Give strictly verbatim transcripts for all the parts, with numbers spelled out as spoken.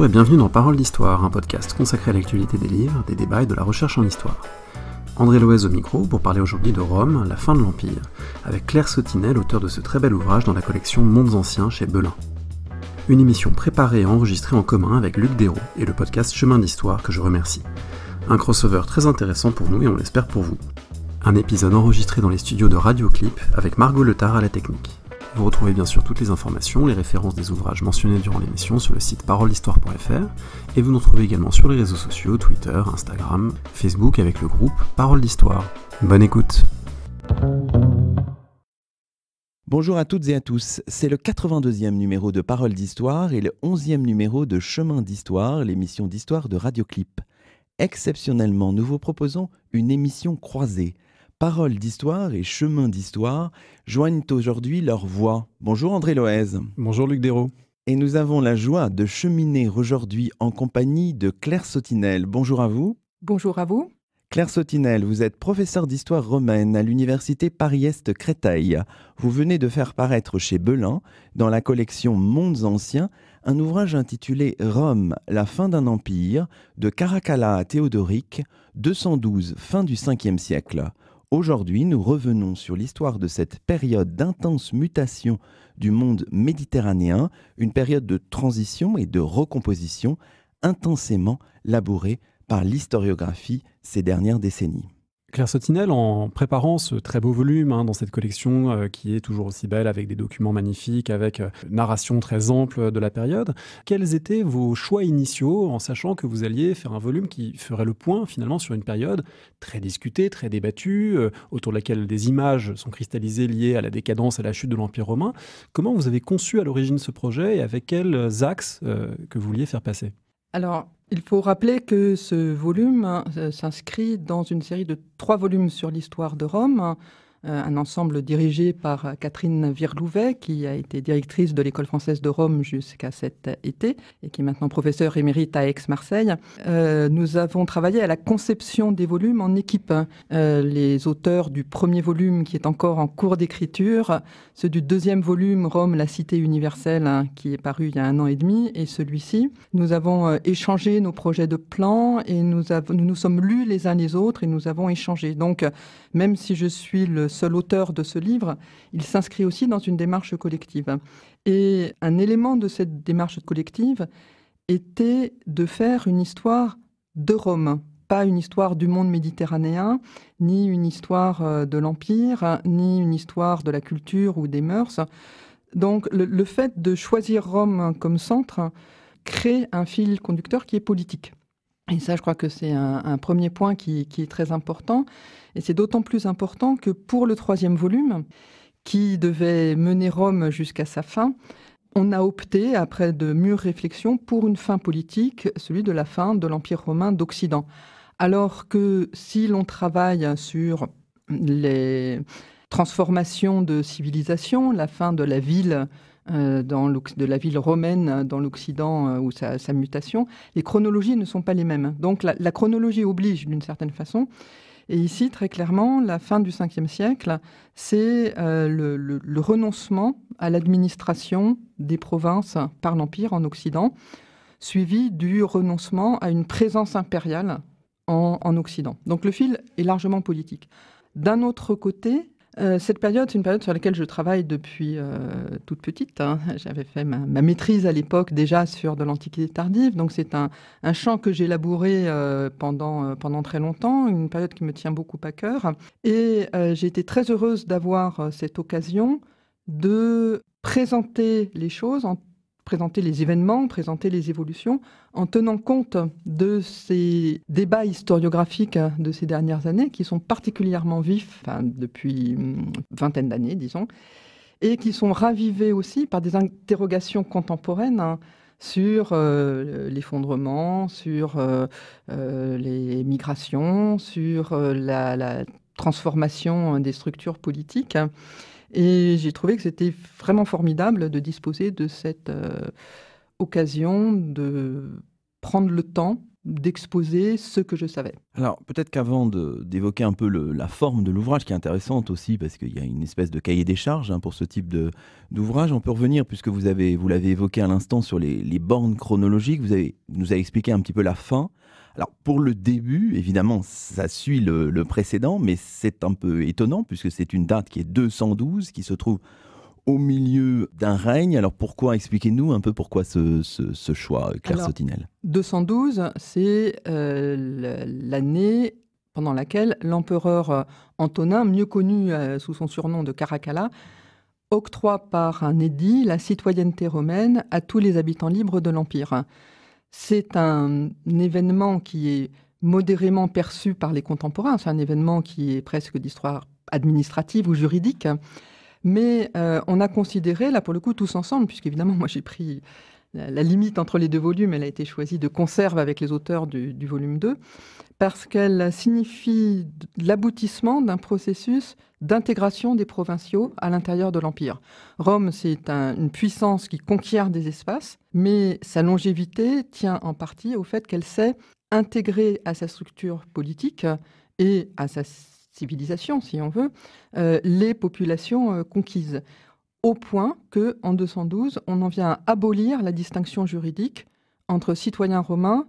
Bonjour et bienvenue dans Paroles d'Histoire, un podcast consacré à l'actualité des livres, des débats et de la recherche en histoire. André Loez au micro pour parler aujourd'hui de Rome, la fin de l'Empire, avec Claire Sotinel, auteure de ce très bel ouvrage dans la collection Mondes Anciens chez Belin. Une émission préparée et enregistrée en commun avec Luc Daireaux et le podcast Chemin d'Histoire que je remercie. Un crossover très intéressant pour nous et on l'espère pour vous. Un épisode enregistré dans les studios de Radio Clip avec Margot Letard à la technique. Vous retrouvez bien sûr toutes les informations, les références des ouvrages mentionnés durant l'émission sur le site paroles d'histoire point f r et vous nous retrouvez également sur les réseaux sociaux, Twitter, Instagram, Facebook avec le groupe Paroles d'Histoire. Bonne écoute. Bonjour à toutes et à tous, c'est le quatre-vingt-deuxième numéro de Paroles d'Histoire et le onzième numéro de Chemin d'Histoire, l'émission d'histoire de Radio Clip. Exceptionnellement, nous vous proposons une émission croisée. Paroles d'Histoire et Chemin d'Histoire joignent aujourd'hui leurs voix. Bonjour André Loez. Bonjour Luc Daireaux. Et nous avons la joie de cheminer aujourd'hui en compagnie de Claire Sotinel. Bonjour à vous. Bonjour à vous. Claire Sotinel, vous êtes professeure d'histoire romaine à l'université Paris-Est Créteil. Vous venez de faire paraître chez Belin, dans la collection Mondes Anciens, un ouvrage intitulé « Rome, la fin d'un empire, de Caracalla à Théodoric, deux cent douze, fin du cinquième siècle ». Aujourd'hui, nous revenons sur l'histoire de cette période d'intense mutation du monde méditerranéen, une période de transition et de recomposition intensément labourée par l'historiographie ces dernières décennies. Claire Sotinel, en préparant ce très beau volume hein, dans cette collection euh, qui est toujours aussi belle, avec des documents magnifiques, avec euh, une narration très ample de la période, quels étaient vos choix initiaux en sachant que vous alliez faire un volume qui ferait le point finalement sur une période très discutée, très débattue, euh, autour de laquelle des images sont cristallisées liées à la décadence et à la chute de l'Empire romain? Comment vous avez conçu à l'origine ce projet et avec quels axes euh, que vous vouliez faire passer? Alors, il faut rappeler que ce volume hein, s'inscrit dans une série de trois volumes sur l'histoire de Rome, hein, un ensemble dirigé par Catherine Virlouvet, qui a été directrice de l'École française de Rome jusqu'à cet été, et qui est maintenant professeure émérite à Aix-Marseille. Euh, nous avons travaillé à la conception des volumes en équipe. Euh, les auteurs du premier volume, qui est encore en cours d'écriture, ceux du deuxième volume, Rome, la cité universelle, hein, qui est paru il y a un an et demi, et celui-ci. Nous avons euh, échangé nos projets de plans, et nous, avons, nous nous sommes lus les uns les autres, et nous avons échangé. Donc, même si je suis le seul auteur de ce livre, il s'inscrit aussi dans une démarche collective. Et un élément de cette démarche collective était de faire une histoire de Rome, pas une histoire du monde méditerranéen, ni une histoire de l'Empire, ni une histoire de la culture ou des mœurs. Donc le, le fait de choisir Rome comme centre crée un fil conducteur qui est politique. Et ça, je crois que c'est un, un premier point qui, qui est très important. Et c'est d'autant plus important que pour le troisième volume, qui devait mener Rome jusqu'à sa fin, on a opté, après de mûres réflexions, pour une fin politique, celui de la fin de l'Empire romain d'Occident. Alors que si l'on travaille sur les transformations de civilisation, la fin de la ville Dans de la ville romaine dans l'Occident ou sa, sa mutation, les chronologies ne sont pas les mêmes. Donc la, la chronologie oblige d'une certaine façon. Et ici, très clairement, la fin du cinquième siècle, c'est euh, le, le, le renoncement à l'administration des provinces par l'Empire en Occident, suivi du renoncement à une présence impériale en, en Occident. Donc le fil est largement politique. D'un autre côté, cette période, c'est une période sur laquelle je travaille depuis euh, toute petite. Hein. J'avais fait ma, ma maîtrise à l'époque déjà sur de l'Antiquité tardive. Donc c'est un, un champ que j'ai labouré euh, pendant, euh, pendant très longtemps, une période qui me tient beaucoup à cœur. Et euh, j'ai été très heureuse d'avoir euh, cette occasion de présenter les choses, en, présenter les événements, présenter les évolutions, en tenant compte de ces débats historiographiques de ces dernières années, qui sont particulièrement vifs, enfin, depuis une vingtaine d'années, disons, et qui sont ravivés aussi par des interrogations contemporaines hein, sur euh, l'effondrement, sur euh, euh, les migrations, sur euh, la, la transformation des structures politiques. Et j'ai trouvé que c'était vraiment formidable de disposer de cette euh, occasion de prendre le temps d'exposer ce que je savais. Alors peut-être qu'avant d'évoquer un peu le, la forme de l'ouvrage, qui est intéressante aussi parce qu'il y a une espèce de cahier des charges hein, pour ce type d'ouvrage, on peut revenir, puisque vous l'avez vous l'avez évoqué à l'instant, sur les, les bornes chronologiques. Vous avez, nous avez expliqué un petit peu la fin. Alors pour le début, évidemment, ça suit le, le précédent, mais c'est un peu étonnant puisque c'est une date qui est deux cent douze, qui se trouve au milieu d'un règne. Alors pourquoi, expliquez-nous un peu pourquoi ce, ce, ce choix, Claire Alors, Sotinel. deux cent douze, c'est euh, l'année pendant laquelle l'empereur Antonin, mieux connu euh, sous son surnom de Caracalla, octroie par un édit la citoyenneté romaine à tous les habitants libres de l'Empire. C'est un événement qui est modérément perçu par les contemporains, c'est un événement qui est presque d'histoire administrative ou juridique. Mais euh, on a considéré, là pour le coup, tous ensemble, puisqu'évidemment, moi j'ai pris la limite entre les deux volumes, elle a été choisie de conserve avec les auteurs du, du volume deux, parce qu'elle signifie l'aboutissement d'un processus d'intégration des provinciaux à l'intérieur de l'Empire. Rome, c'est un, une puissance qui conquiert des espaces, mais sa longévité tient en partie au fait qu'elle s'est intégrée à sa structure politique et à sa civilisation, si on veut, euh, les populations euh, conquises, au point qu'en deux cent douze, on en vient à abolir la distinction juridique entre citoyens romains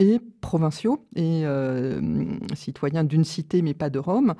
et provinciaux, et euh, citoyens d'une cité mais pas de Rome.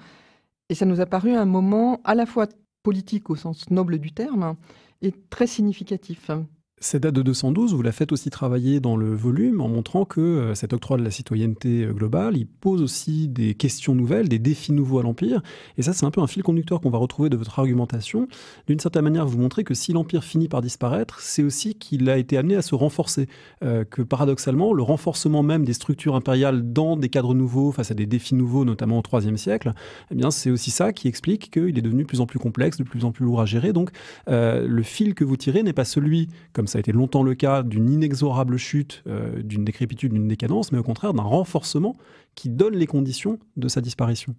Et ça nous a paru un moment à la fois politique au sens noble du terme et très significatif. Cette date de deux cent douze, vous la faites aussi travailler dans le volume en montrant que cet octroi de la citoyenneté globale, il pose aussi des questions nouvelles, des défis nouveaux à l'Empire. Et ça, c'est un peu un fil conducteur qu'on va retrouver de votre argumentation. D'une certaine manière, vous montrez que si l'Empire finit par disparaître, c'est aussi qu'il a été amené à se renforcer. Euh, que paradoxalement, le renforcement même des structures impériales dans des cadres nouveaux, face à des défis nouveaux, notamment au troisième siècle, eh bien, c'est aussi ça qui explique qu'il est devenu de plus en plus complexe, de plus en plus lourd à gérer. Donc, euh, le fil que vous tirez n'est pas celui, comme ça a été longtemps le cas, d'une inexorable chute, euh, d'une décrépitude, d'une décadence, mais au contraire d'un renforcement qui donne les conditions de sa disparition.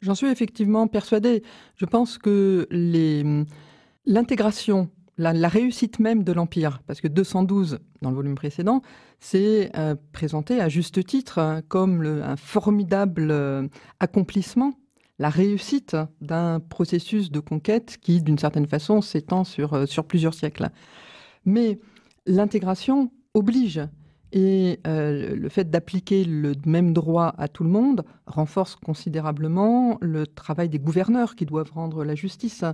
J'en suis effectivement persuadée. Je pense que l'intégration, la, la réussite même de l'Empire, parce que deux cent douze, dans le volume précédent, c'est euh, présenté à juste titre hein, comme le, un formidable euh, accomplissement, la réussite d'un processus de conquête qui, d'une certaine façon, s'étend sur, euh, sur plusieurs siècles. Mais l'intégration oblige, et euh, le fait d'appliquer le même droit à tout le monde renforce considérablement le travail des gouverneurs qui doivent rendre la justice,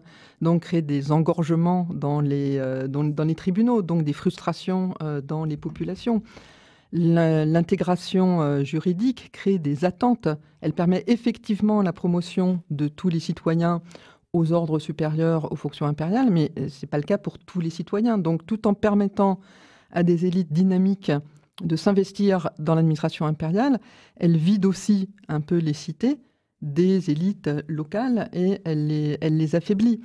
donc créer des engorgements dans les, euh, dans, dans les tribunaux, donc des frustrations euh, dans les populations. L'intégration euh, juridique crée des attentes, elle permet effectivement la promotion de tous les citoyens aux ordres supérieurs, aux fonctions impériales, mais ce n'est pas le cas pour tous les citoyens. Donc tout en permettant à des élites dynamiques de s'investir dans l'administration impériale, elle vide aussi un peu les cités des élites locales et elle les, elle les affaiblit.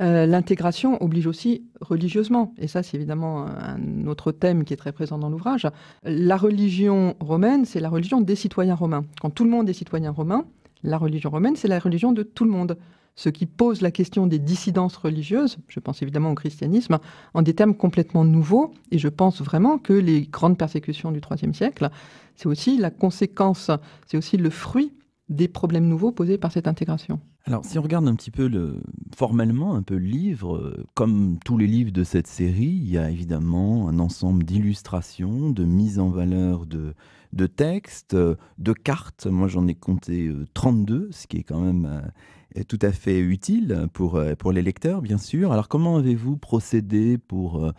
Euh, l'intégration oblige aussi religieusement, et ça c'est évidemment un autre thème qui est très présent dans l'ouvrage. La religion romaine, c'est la religion des citoyens romains. Quand tout le monde est citoyen romain, la religion romaine, c'est la religion de tout le monde. Ce qui pose la question des dissidences religieuses, je pense évidemment au christianisme, en des termes complètement nouveaux. Et je pense vraiment que les grandes persécutions du troisième siècle, c'est aussi la conséquence, c'est aussi le fruit des problèmes nouveaux posés par cette intégration. Alors si on regarde un petit peu le, formellement un peu le livre, comme tous les livres de cette série, il y a évidemment un ensemble d'illustrations, de mises en valeur de, de textes, de cartes. Moi j'en ai compté trente-deux, ce qui est quand même tout à fait utile pour, pour les lecteurs, bien sûr. Alors, comment avez-vous procédé pour,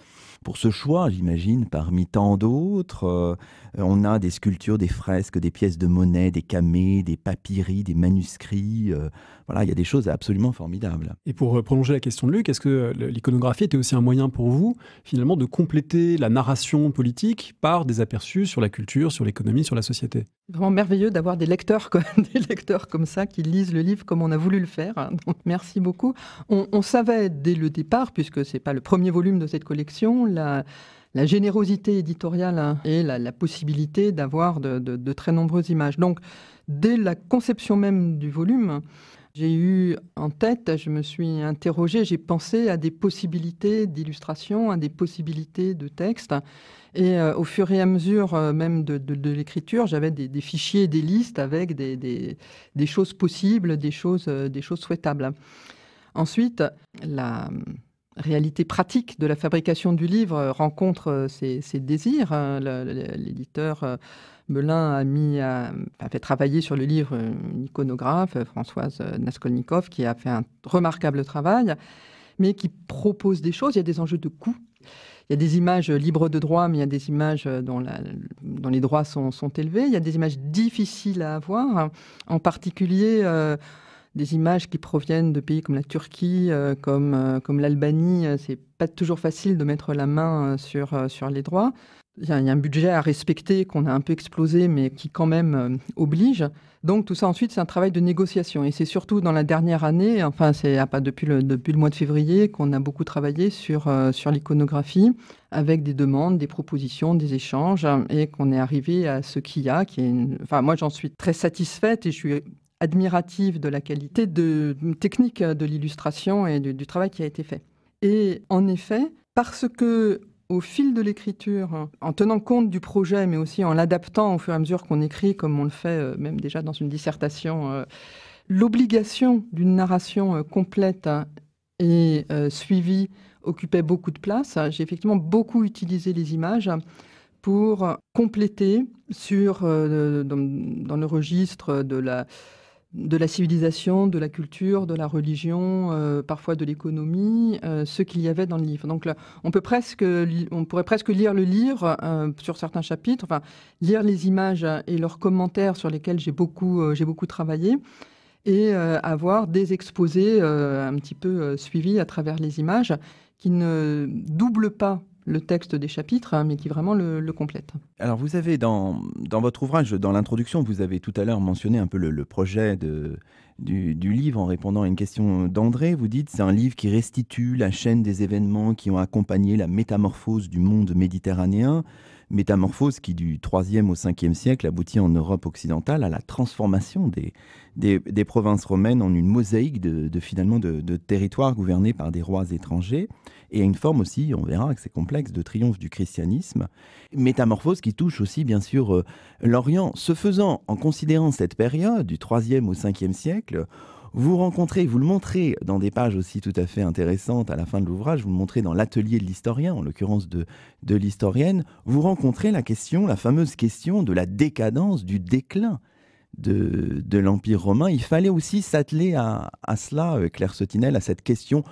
pour ce choix, j'imagine, parmi tant d'autres? On a des sculptures, des fresques, des pièces de monnaie, des camées, des papyri, des manuscrits. Voilà, il y a des choses absolument formidables. Et pour prolonger la question de Luc, est-ce que l'iconographie était aussi un moyen pour vous, finalement, de compléter la narration politique par des aperçus sur la culture, sur l'économie, sur la société? Vraiment merveilleux d'avoir des lecteurs, des lecteurs comme ça qui lisent le livre comme on a voulu le faire. Donc, merci beaucoup. On, on savait dès le départ, puisque ce n'est pas le premier volume de cette collection, la, la générosité éditoriale et la, la possibilité d'avoir de, de, de très nombreuses images. Donc, dès la conception même du volume, J'ai eu en tête, je me suis interrogée, j'ai pensé à des possibilités d'illustration, à des possibilités de texte. Et euh, au fur et à mesure euh, même de, de, de l'écriture, j'avais des, des fichiers, des listes avec des, des, des choses possibles, des choses, euh, des choses souhaitables. Ensuite, la réalité pratique de la fabrication du livre rencontre ses, ses désirs. L'éditeur Belin a, mis à, a fait travailler sur le livre une iconographe, Françoise Raskolnikov, qui a fait un remarquable travail, mais qui propose des choses. Il y a des enjeux de coût. Il y a des images libres de droit, mais il y a des images dont, la, dont les droits sont, sont élevés. Il y a des images difficiles à avoir, en particulier... Euh, des images qui proviennent de pays comme la Turquie, euh, comme, euh, comme l'Albanie. C'est pas toujours facile de mettre la main sur, euh, sur les droits. Il y, y a un budget à respecter qu'on a un peu explosé, mais qui quand même euh, oblige. Donc tout ça ensuite, c'est un travail de négociation. Et c'est surtout dans la dernière année, enfin c'est ah, pas depuis le, depuis le mois de février, qu'on a beaucoup travaillé sur, euh, sur l'iconographie, avec des demandes, des propositions, des échanges, et qu'on est arrivé à ce qu'il y a. Qui est une... enfin, moi, j'en suis très satisfaite et je suis... admirative de la qualité de, de technique de l'illustration et du, du travail qui a été fait. Et en effet, parce que au fil de l'écriture, en tenant compte du projet, mais aussi en l'adaptant au fur et à mesure qu'on écrit, comme on le fait euh, même déjà dans une dissertation, euh, l'obligation d'une narration euh, complète hein, et euh, suivie occupait beaucoup de place. J'ai effectivement beaucoup utilisé les images pour compléter sur, euh, dans, dans le registre de la... de la civilisation, de la culture, de la religion, euh, parfois de l'économie, euh, ce qu'il y avait dans le livre. Donc là, on, peut presque, on pourrait presque lire le livre euh, sur certains chapitres, enfin, lire les images et leurs commentaires sur lesquels j'ai beaucoup, euh, j'ai beaucoup travaillé, et euh, avoir des exposés euh, un petit peu euh, suivis à travers les images, qui ne doublent pas le texte des chapitres, hein, mais qui vraiment le, le complète. Alors vous avez dans, dans votre ouvrage, dans l'introduction, vous avez tout à l'heure mentionné un peu le, le projet de, du, du livre en répondant à une question d'André. Vous dites, c'est un livre qui restitue la chaîne des événements qui ont accompagné la métamorphose du monde méditerranéen, métamorphose qui du troisième au cinquième siècle aboutit en Europe occidentale à la transformation des, des, des provinces romaines en une mosaïque de, de finalement de, de territoires gouvernés par des rois étrangers et à une forme aussi, on verra que c'est complexe, de triomphe du christianisme, métamorphose qui touche aussi bien sûr euh, l'Orient. Ce faisant, en considérant cette période du troisième au cinquième siècle, vous rencontrez, vous le montrez dans des pages aussi tout à fait intéressantes à la fin de l'ouvrage, vous le montrez dans l'atelier de l'historien, en l'occurrence de, de l'historienne, vous rencontrez la question, la fameuse question de la décadence, du déclin de, de l'Empire romain. Il fallait aussi s'atteler à, à cela, Claire Sotinel, à cette question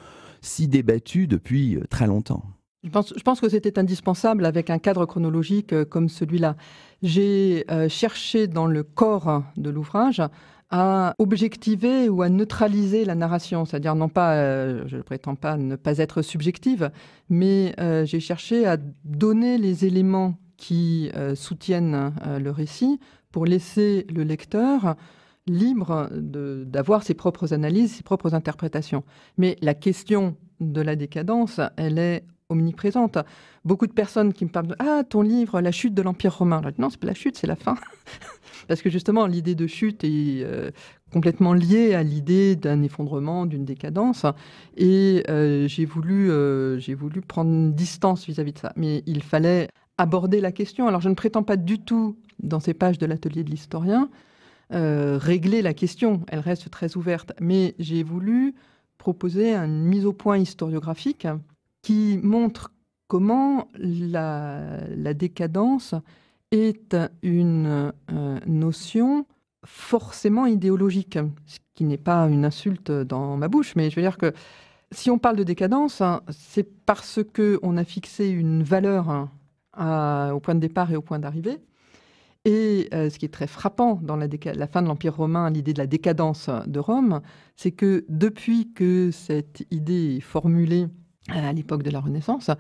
si débattue depuis très longtemps. Je pense, je pense que c'était indispensable avec un cadre chronologique comme celui-là. J'ai euh, cherché dans le corps de l'ouvrage à objectiver ou à neutraliser la narration, c'est-à-dire non pas, euh, je ne prétends pas ne pas être subjective, mais euh, j'ai cherché à donner les éléments qui euh, soutiennent euh, le récit pour laisser le lecteur libre d'avoir ses propres analyses, ses propres interprétations. Mais la question de la décadence, elle est omniprésente. Beaucoup de personnes qui me parlent de « Ah, ton livre, la chute de l'Empire romain ». Non, c'est pas la chute, c'est la fin. Parce que justement, l'idée de chute est euh, complètement liée à l'idée d'un effondrement, d'une décadence. Et euh, j'ai voulu, euh, j'ai voulu prendre une distance vis-à-vis de ça. Mais il fallait aborder la question. Alors, je ne prétends pas du tout, dans ces pages de l'atelier de l'historien, euh, régler la question. Elle reste très ouverte. Mais j'ai voulu proposer une mise au point historiographique qui montre comment la, la décadence est une euh, notion forcément idéologique, ce qui n'est pas une insulte dans ma bouche, mais je veux dire que si on parle de décadence, hein, c'est parce qu'on a fixé une valeur hein, à, au point de départ et au point d'arrivée. Et euh, ce qui est très frappant dans la, la fin de l'Empire romain, l'idée de la décadence de Rome, c'est que depuis que cette idée est formulée à l'époque de la Renaissance,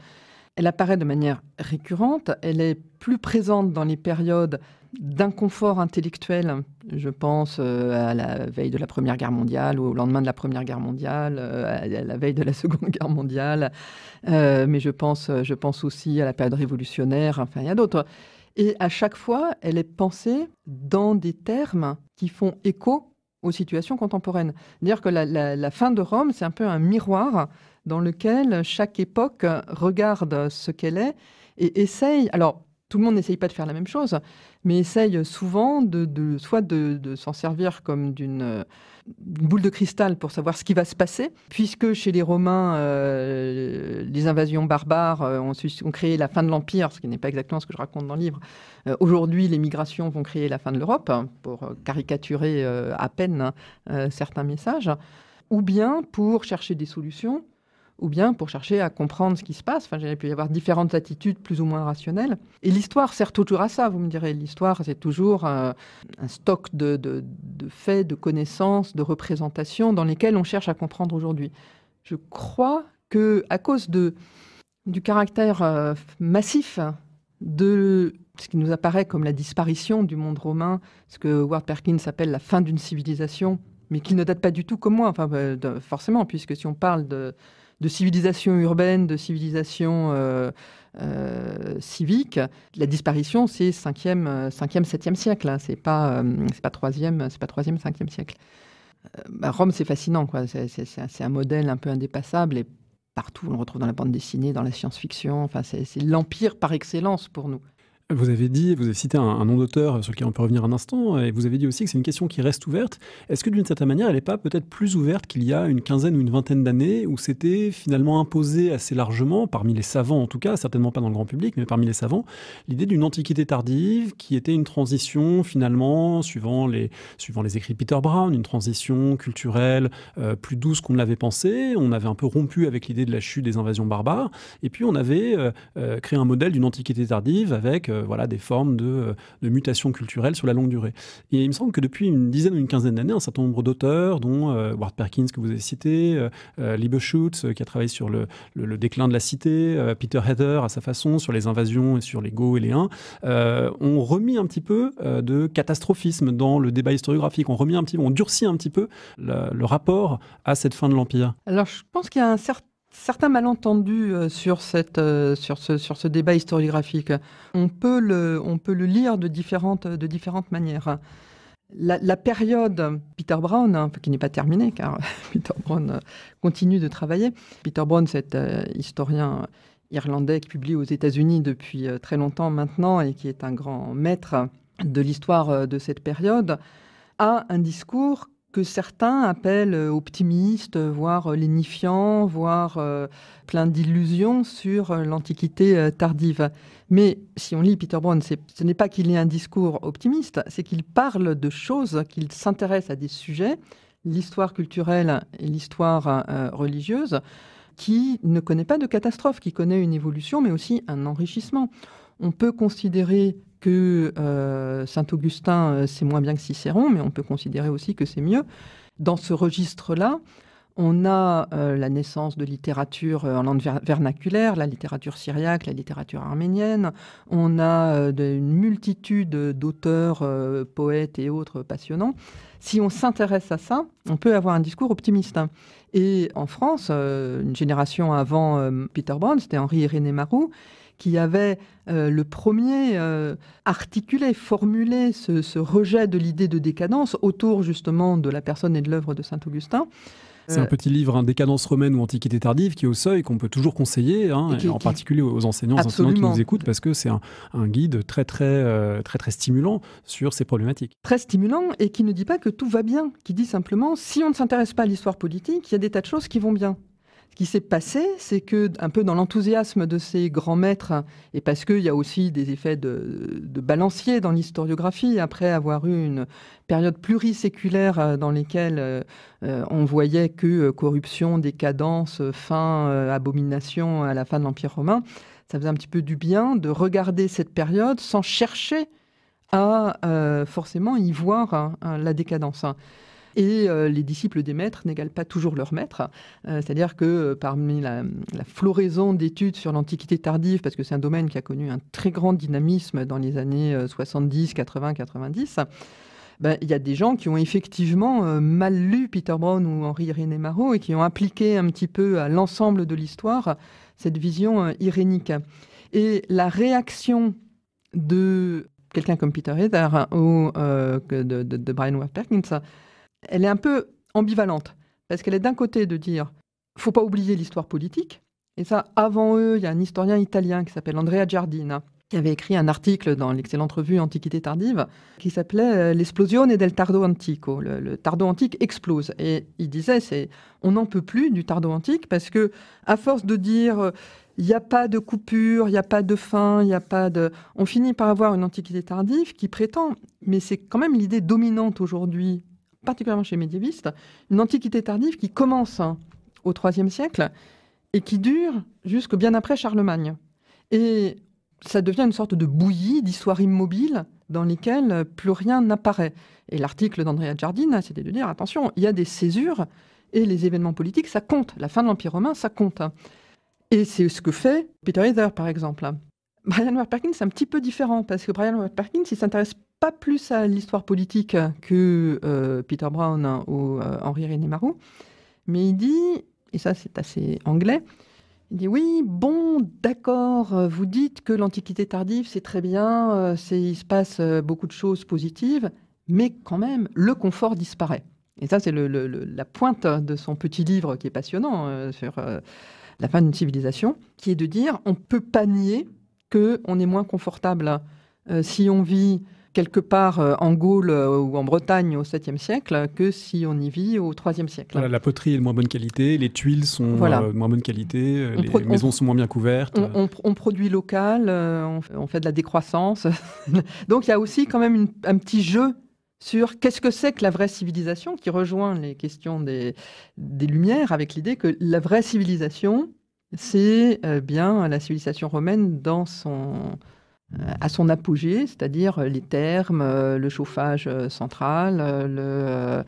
elle apparaît de manière récurrente, elle est plus présente dans les périodes d'inconfort intellectuel, je pense euh, à la veille de la Première Guerre mondiale, ou au lendemain de la Première Guerre mondiale, euh, à la veille de la Seconde Guerre mondiale, euh, mais je pense, je pense aussi à la période révolutionnaire, enfin il y a d'autres. Et à chaque fois, elle est pensée dans des termes qui font écho aux situations contemporaines. C'est-à-dire que la, la, la fin de Rome, c'est un peu un miroir dans lequel chaque époque regarde ce qu'elle est et essaye... Alors, tout le monde n'essaye pas de faire la même chose, mais essaye souvent de, de, soit de, de s'en servir comme d'une boule de cristal pour savoir ce qui va se passer, puisque chez les Romains, euh, les invasions barbares ont, ont créé la fin de l'Empire, ce qui n'est pas exactement ce que je raconte dans le livre. Euh, Aujourd'hui, les migrations vont créer la fin de l'Europe, pour caricaturer euh, à peine euh, certains messages, ou bien pour chercher des solutions, ou bien pour chercher à comprendre ce qui se passe. Enfin, il peut y avoir différentes attitudes plus ou moins rationnelles. Et l'histoire sert toujours à ça, vous me direz. L'histoire, c'est toujours euh, un stock de, de, de faits, de connaissances, de représentations dans lesquelles on cherche à comprendre aujourd'hui. Je crois qu'à cause de, du caractère euh, massif de ce qui nous apparaît comme la disparition du monde romain, ce que Ward-Perkins appelle la fin d'une civilisation, mais qui ne date pas du tout comme moi, enfin, euh, forcément, puisque si on parle de... de civilisation urbaine, de civilisation euh, euh, civique. La disparition, c'est cinquième, septième siècle. Hein. Ce n'est pas, euh, pas troisième, cinquième siècle. Euh, bah, Rome, c'est fascinant. C'est un modèle un peu indépassable. Et partout, on le retrouve dans la bande dessinée, dans la science-fiction. Enfin, c'est l'empire par excellence pour nous. Vous avez dit, vous avez cité un, un nom d'auteur sur lequel on peut revenir un instant, et vous avez dit aussi que c'est une question qui reste ouverte. Est-ce que d'une certaine manière, elle n'est pas peut-être plus ouverte qu'il y a une quinzaine ou une vingtaine d'années, où c'était finalement imposé assez largement, parmi les savants en tout cas, certainement pas dans le grand public, mais parmi les savants, l'idée d'une antiquité tardive qui était une transition finalement, suivant les, suivant les écrits de Peter Brown, une transition culturelle euh, plus douce qu'on ne l'avait pensé. On avait un peu rompu avec l'idée de la chute des invasions barbares, et puis on avait euh, créé un modèle d'une antiquité tardive avec... Voilà, des formes de, de mutations culturelles sur la longue durée. Et il me semble que depuis une dizaine ou une quinzaine d'années, un certain nombre d'auteurs, dont euh, Ward-Perkins que vous avez cité, euh, Liebeschutz euh, qui a travaillé sur le, le, le déclin de la cité, euh, Peter Heather à sa façon sur les invasions et sur les Goths et les Huns, euh, ont remis un petit peu euh, de catastrophisme dans le débat historiographique. On remis un petit, on durcit un petit peu la, le rapport à cette fin de l'Empire. Alors je pense qu'il y a un certain Certains malentendus sur, cette, sur, ce, sur ce débat historiographique. On peut le, on peut le lire de différentes, de différentes manières. La, la période Peter Brown, qui n'est pas terminée, car Peter Brown continue de travailler. Peter Brown, cet historien irlandais qui publie aux États-Unis depuis très longtemps maintenant et qui est un grand maître de l'histoire de cette période, a un discours que certains appellent optimistes, voire lénifiants, voire euh, plein d'illusions sur l'Antiquité tardive. Mais si on lit Peter Brown, ce n'est pas qu'il ait un discours optimiste, c'est qu'il parle de choses, qu'il s'intéresse à des sujets, l'histoire culturelle et l'histoire euh, religieuse, qui ne connaît pas de catastrophe, qui connaît une évolution, mais aussi un enrichissement. On peut considérer que euh, Saint-Augustin, euh, c'est moins bien que Cicéron, mais on peut considérer aussi que c'est mieux. Dans ce registre-là, on a euh, la naissance de littérature euh, en langue ver vernaculaire, la littérature syriaque, la littérature arménienne. On a euh, de, une multitude d'auteurs, euh, poètes et autres passionnants. Si on s'intéresse à ça, on peut avoir un discours optimiste. Et en France, euh, une génération avant euh, Peter Brown, c'était Henri-Irénée Marrou, qui avait euh, le premier euh, articulé, formulé ce, ce rejet de l'idée de décadence autour justement de la personne et de l'œuvre de Saint-Augustin. C'est euh, un petit livre, hein, Décadence romaine ou Antiquité tardive, qui est au seuil, qu'on peut toujours conseiller, hein, et qui, et en qui... particulier aux enseignants, aux enseignants qui nous écoutent, parce que c'est un, un guide très très, euh, très très stimulant sur ces problématiques. Très stimulant, et qui ne dit pas que tout va bien, qui dit simplement, si on ne s'intéresse pas à l'histoire politique, il y a des tas de choses qui vont bien. Ce qui s'est passé, c'est que, un peu dans l'enthousiasme de ces grands maîtres, et parce qu'il y a aussi des effets de, de balancier dans l'historiographie, après avoir eu une période pluriséculaire dans laquelle euh, on voyait que corruption, décadence, faim, euh, abomination à la fin de l'Empire romain, ça faisait un petit peu du bien de regarder cette période sans chercher à euh, forcément y voir hein, la décadence. Et euh, les disciples des maîtres n'égalent pas toujours leurs maîtres. Euh, C'est-à-dire que euh, parmi la, la floraison d'études sur l'Antiquité tardive, parce que c'est un domaine qui a connu un très grand dynamisme dans les années euh, soixante-dix, quatre-vingts, quatre-vingt-dix, ben, y a des gens qui ont effectivement euh, mal lu Peter Brown ou Henri-Irénée Marrou et qui ont appliqué un petit peu à l'ensemble de l'histoire cette vision euh, irénique. Et la réaction de quelqu'un comme Peter Heather ou euh, de, de, de Brian Ward-Perkins, elle est un peu ambivalente, parce qu'elle est d'un côté de dire « faut pas oublier l'histoire politique ». Et ça, avant eux, il y a un historien italien qui s'appelle Andrea Giardina, qui avait écrit un article dans l'excellente revue Antiquité tardive, qui s'appelait « L'esplosione del tardo antico », le, le tardo antique explose. Et il disait « on n'en peut plus du tardo antique » parce que, à force de dire « il n'y a pas de coupure, il n'y a pas de fin, il n'y a pas de... », on finit par avoir une antiquité tardive qui prétend, mais c'est quand même l'idée dominante aujourd'hui, particulièrement chez les médiévistes, une antiquité tardive qui commence au troisième siècle et qui dure jusque bien après Charlemagne. Et ça devient une sorte de bouillie d'histoires immobiles dans lesquelles plus rien n'apparaît. Et l'article d'Andrea Giardina, c'était de dire, attention, il y a des césures et les événements politiques, ça compte. La fin de l'Empire romain, ça compte. Et c'est ce que fait Peter Heather, par exemple. Brian Ward-Perkins, c'est un petit peu différent, parce que Brian Ward-Perkins, il ne s'intéresse pas plus à l'histoire politique que euh, Peter Brown ou euh, Henri-Irénée Marrou, mais il dit, et ça c'est assez anglais, il dit « oui, bon, d'accord, vous dites que l'Antiquité tardive, c'est très bien, il se passe beaucoup de choses positives, mais quand même, le confort disparaît ». Et ça, c'est le, le, la pointe de son petit livre qui est passionnant euh, sur euh, la fin d'une civilisation, qui est de dire « on ne peut pas nier qu'on est moins confortable euh, si on vit quelque part euh, en Gaule euh, ou en Bretagne au septième siècle que si on y vit au troisième siècle. Voilà, la poterie est de moins bonne qualité, les tuiles sont de voilà. euh, moins bonne qualité, on les maisons on, sont moins bien couvertes. On, on, on produit local, euh, on, on fait de la décroissance. Donc il y a aussi quand même une, un petit jeu sur qu'est-ce que c'est que la vraie civilisation qui rejoint les questions des, des Lumières avec l'idée que la vraie civilisation, c'est euh, bien la civilisation romaine dans son... à son apogée, c'est-à-dire les thermes, le chauffage central, le,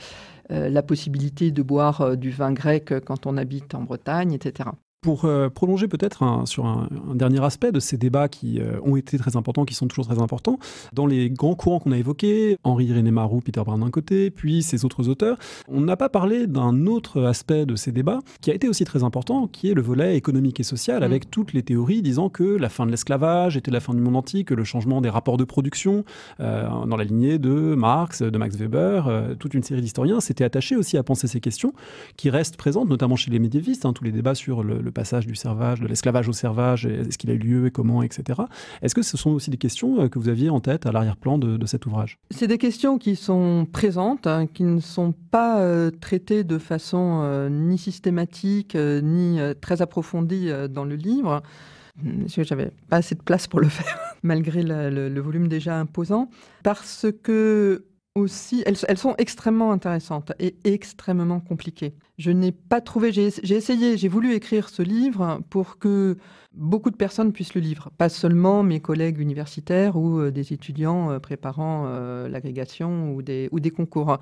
la possibilité de boire du vin grec quand on habite en Bretagne, et cetera. Pour euh, prolonger peut-être un, sur un, un dernier aspect de ces débats qui euh, ont été très importants, qui sont toujours très importants, dans les grands courants qu'on a évoqués, Henri-Irénée Marrou, Peter Brown d'un côté, puis ces autres auteurs, on n'a pas parlé d'un autre aspect de ces débats qui a été aussi très important, qui est le volet économique et social, mmh. avec toutes les théories disant que la fin de l'esclavage était la fin du monde antique, le changement des rapports de production, euh, dans la lignée de Marx, de Max Weber, euh, toute une série d'historiens s'étaient attachés aussi à penser ces questions qui restent présentes, notamment chez les médiévistes, hein, tous les débats sur le le passage du servage, de l'esclavage au servage, est-ce qu'il a eu lieu et comment, et cetera. Est-ce que ce sont aussi des questions que vous aviez en tête à l'arrière-plan de, de cet ouvrage? C'est des questions qui sont présentes, hein, qui ne sont pas euh, traitées de façon euh, ni systématique, euh, ni euh, très approfondie euh, dans le livre. Je n'avais pas assez de place pour le faire, malgré la, le, le volume déjà imposant, parce que aussi, elles, elles sont extrêmement intéressantes et extrêmement compliquées. Je n'ai pas trouvé, j'ai essayé, j'ai voulu écrire ce livre pour que beaucoup de personnes puissent le lire, pas seulement mes collègues universitaires ou euh, des étudiants euh, préparant euh, l'agrégation ou des, ou des concours.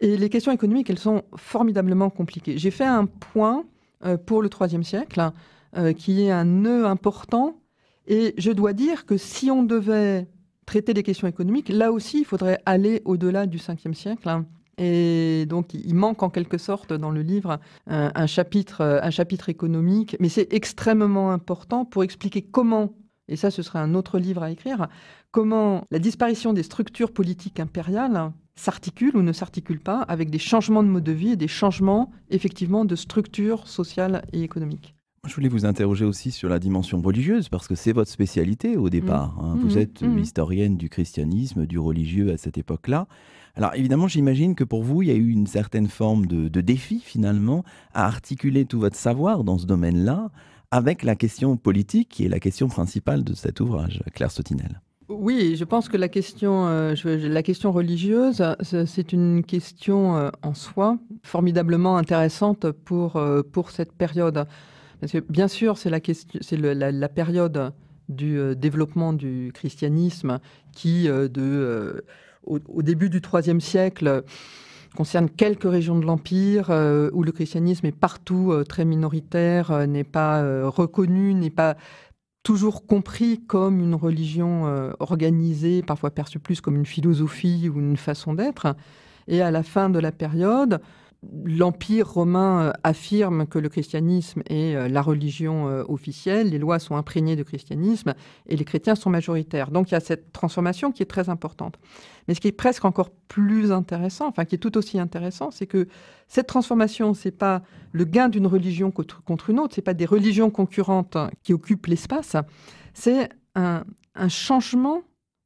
Et les questions économiques, elles sont formidablement compliquées. J'ai fait un point euh, pour le troisième siècle euh, qui est un nœud important et je dois dire que si on devait traiter les questions économiques, là aussi, il faudrait aller au-delà du cinquième siècle. Hein. Et donc, il manque en quelque sorte dans le livre un, un, chapitre, un chapitre économique, mais c'est extrêmement important pour expliquer comment, et ça, ce serait un autre livre à écrire, comment la disparition des structures politiques impériales s'articule ou ne s'articule pas avec des changements de mode de vie et des changements, effectivement, de structures sociales et économiques. Je voulais vous interroger aussi sur la dimension religieuse, parce que c'est votre spécialité au départ. Hein. Mmh, vous êtes mmh. historienne du christianisme, du religieux à cette époque-là. Alors évidemment, j'imagine que pour vous, il y a eu une certaine forme de, de défi finalement à articuler tout votre savoir dans ce domaine-là avec la question politique, qui est la question principale de cet ouvrage, Claire Sotinel. Oui, je pense que la question, euh, je, la question religieuse, c'est une question euh, en soi formidablement intéressante pour, euh, pour cette période. Parce que bien sûr, c'est la, la, la période du euh, développement du christianisme qui, euh, de, euh, au, au début du troisième siècle, euh, concerne quelques régions de l'Empire euh, où le christianisme est partout euh, très minoritaire, euh, n'est pas euh, reconnu, n'est pas toujours compris comme une religion euh, organisée, parfois perçue plus comme une philosophie ou une façon d'être. Et à la fin de la période, l'Empire romain affirme que le christianisme est la religion officielle, les lois sont imprégnées de christianisme et les chrétiens sont majoritaires. Donc il y a cette transformation qui est très importante. Mais ce qui est presque encore plus intéressant, enfin qui est tout aussi intéressant, c'est que cette transformation, ce n'est pas le gain d'une religion contre une autre, ce n'est pas des religions concurrentes qui occupent l'espace, c'est un, un changement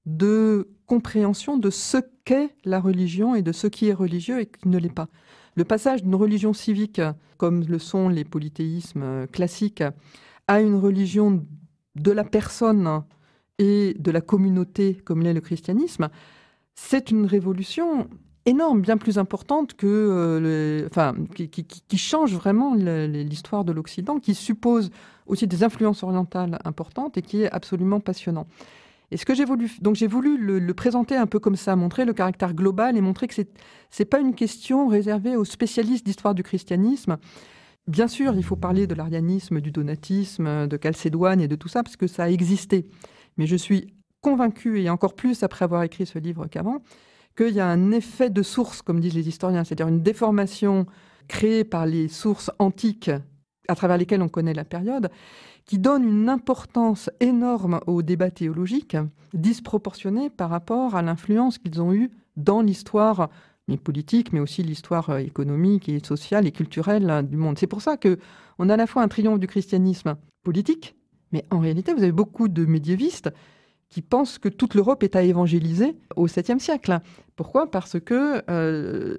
de compréhension de ce qu'est la religion et de ce qui est religieux et qui ne l'est pas. Le passage d'une religion civique, comme le sont les polythéismes classiques, à une religion de la personne et de la communauté, comme l'est le christianisme, c'est une révolution énorme, bien plus importante que, euh, le, enfin, qui, qui, qui change vraiment l'histoire de l'Occident, qui suppose aussi des influences orientales importantes et qui est absolument passionnant. Et ce que j'ai voulu, donc j'ai voulu le, le présenter un peu comme ça, montrer le caractère global et montrer que ce n'est pas une question réservée aux spécialistes d'histoire du christianisme. Bien sûr, il faut parler de l'arianisme, du donatisme, de Calcédoine et de tout ça, parce que ça a existé. Mais je suis convaincue, et encore plus après avoir écrit ce livre qu'avant, qu'il y a un effet de source, comme disent les historiens, c'est-à-dire une déformation créée par les sources antiques à travers lesquelles on connaît la période, qui donne une importance énorme au débat théologique, disproportionnée par rapport à l'influence qu'ils ont eue dans l'histoire politique, mais aussi l'histoire économique et sociale et culturelle du monde. C'est pour ça qu'on a à la fois un triomphe du christianisme politique, mais en réalité, vous avez beaucoup de médiévistes qui pensent que toute l'Europe est à évangéliser au septième siècle. Pourquoi? Parce que euh,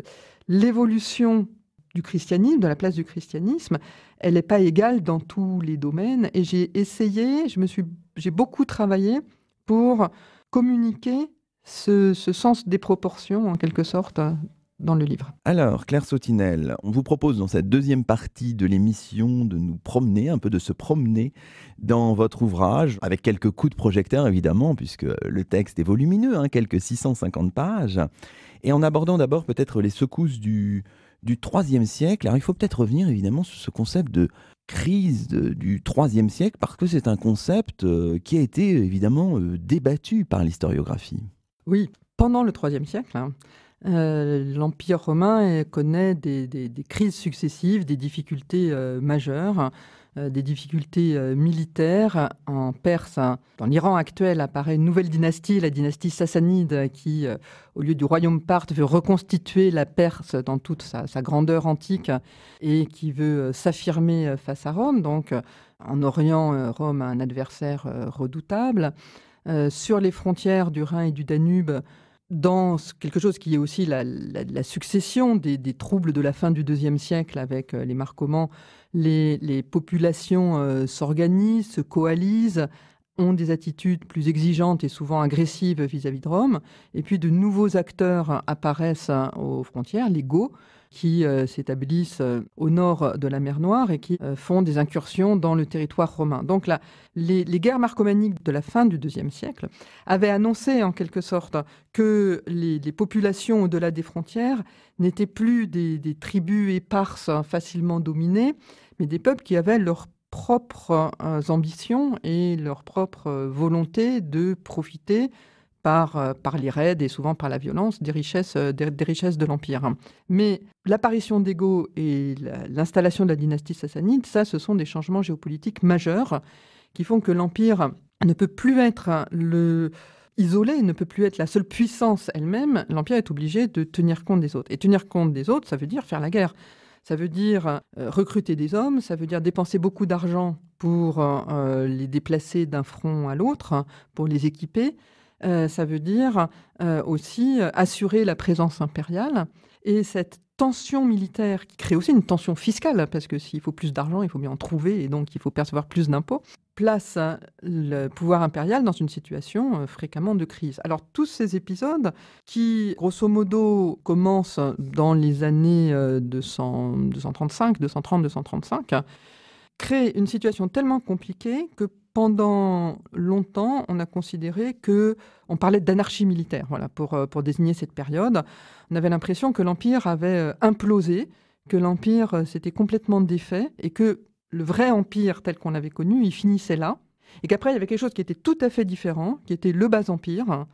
l'évolution du christianisme, de la place du christianisme, elle n'est pas égale dans tous les domaines. Et j'ai essayé, je me suis, j'ai beaucoup travaillé pour communiquer ce, ce sens des proportions, en quelque sorte, dans le livre. Alors, Claire Sotinel, on vous propose dans cette deuxième partie de l'émission de nous promener, un peu de se promener dans votre ouvrage, avec quelques coups de projecteur évidemment, puisque le texte est volumineux, hein, quelques six cent cinquante pages, et en abordant d'abord peut-être les secousses du... du troisième siècle. Alors il faut peut-être revenir évidemment sur ce concept de crise de, du troisième siècle, parce que c'est un concept euh, qui a été évidemment euh, débattu par l'historiographie. Oui, pendant le troisième siècle, hein, euh, l'Empire romain connaît des, des, des crises successives, des difficultés euh, majeures, euh, des difficultés euh, militaires. En Perse, hein, dans l'Iran actuel, apparaît une nouvelle dynastie, la dynastie sassanide, qui, euh, au lieu du royaume parthe, veut reconstituer la Perse dans toute sa, sa grandeur antique et qui veut euh, s'affirmer euh, face à Rome. Donc, euh, en Orient, euh, Rome a un adversaire euh, redoutable. Euh, sur les frontières du Rhin et du Danube, dans quelque chose qui est aussi la, la, la succession des, des troubles de la fin du deuxième siècle avec les Marcomans, les, les populations euh, s'organisent, se coalisent, ont des attitudes plus exigeantes et souvent agressives vis-à-vis de Rome. Et puis de nouveaux acteurs apparaissent aux frontières, les Goths, qui euh, s'établissent euh, au nord de la mer Noire et qui euh, font des incursions dans le territoire romain. Donc là, les, les guerres marcomaniques de la fin du deuxième siècle avaient annoncé en quelque sorte que les, les populations au-delà des frontières n'étaient plus des, des tribus éparses facilement dominées, mais des peuples qui avaient leur propres euh, ambitions et leur propre euh, volonté de profiter par, euh, par les raids et souvent par la violence des richesses, euh, des, des richesses de l'Empire. Mais l'apparition des Goths et l'installation de la dynastie sassanide, ça, ce sont des changements géopolitiques majeurs qui font que l'Empire ne peut plus être le... isolé, ne peut plus être la seule puissance elle-même. L'Empire est obligé de tenir compte des autres. Et tenir compte des autres, ça veut dire faire la guerre. Ça veut dire recruter des hommes, ça veut dire dépenser beaucoup d'argent pour euh, les déplacer d'un front à l'autre, pour les équiper. Euh, ça veut dire euh, aussi assurer la présence impériale. Et cette tension militaire qui crée aussi une tension fiscale, parce que s'il faut plus d'argent, il faut bien en trouver, et donc il faut percevoir plus d'impôts, place le pouvoir impérial dans une situation fréquemment de crise. Alors tous ces épisodes qui, grosso modo, commencent dans les années deux cents, deux cent trente-cinq, deux cent trente, deux cent trente-cinq, créent une situation tellement compliquée que pendant longtemps, on a considéré que, on parlait d'anarchie militaire, voilà, pour, pour désigner cette période. On avait l'impression que l'Empire avait implosé, que l'Empire s'était complètement défait et que le vrai empire tel qu'on l'avait connu, il finissait là. Et qu'après, il y avait quelque chose qui était tout à fait différent, qui était le bas-empire,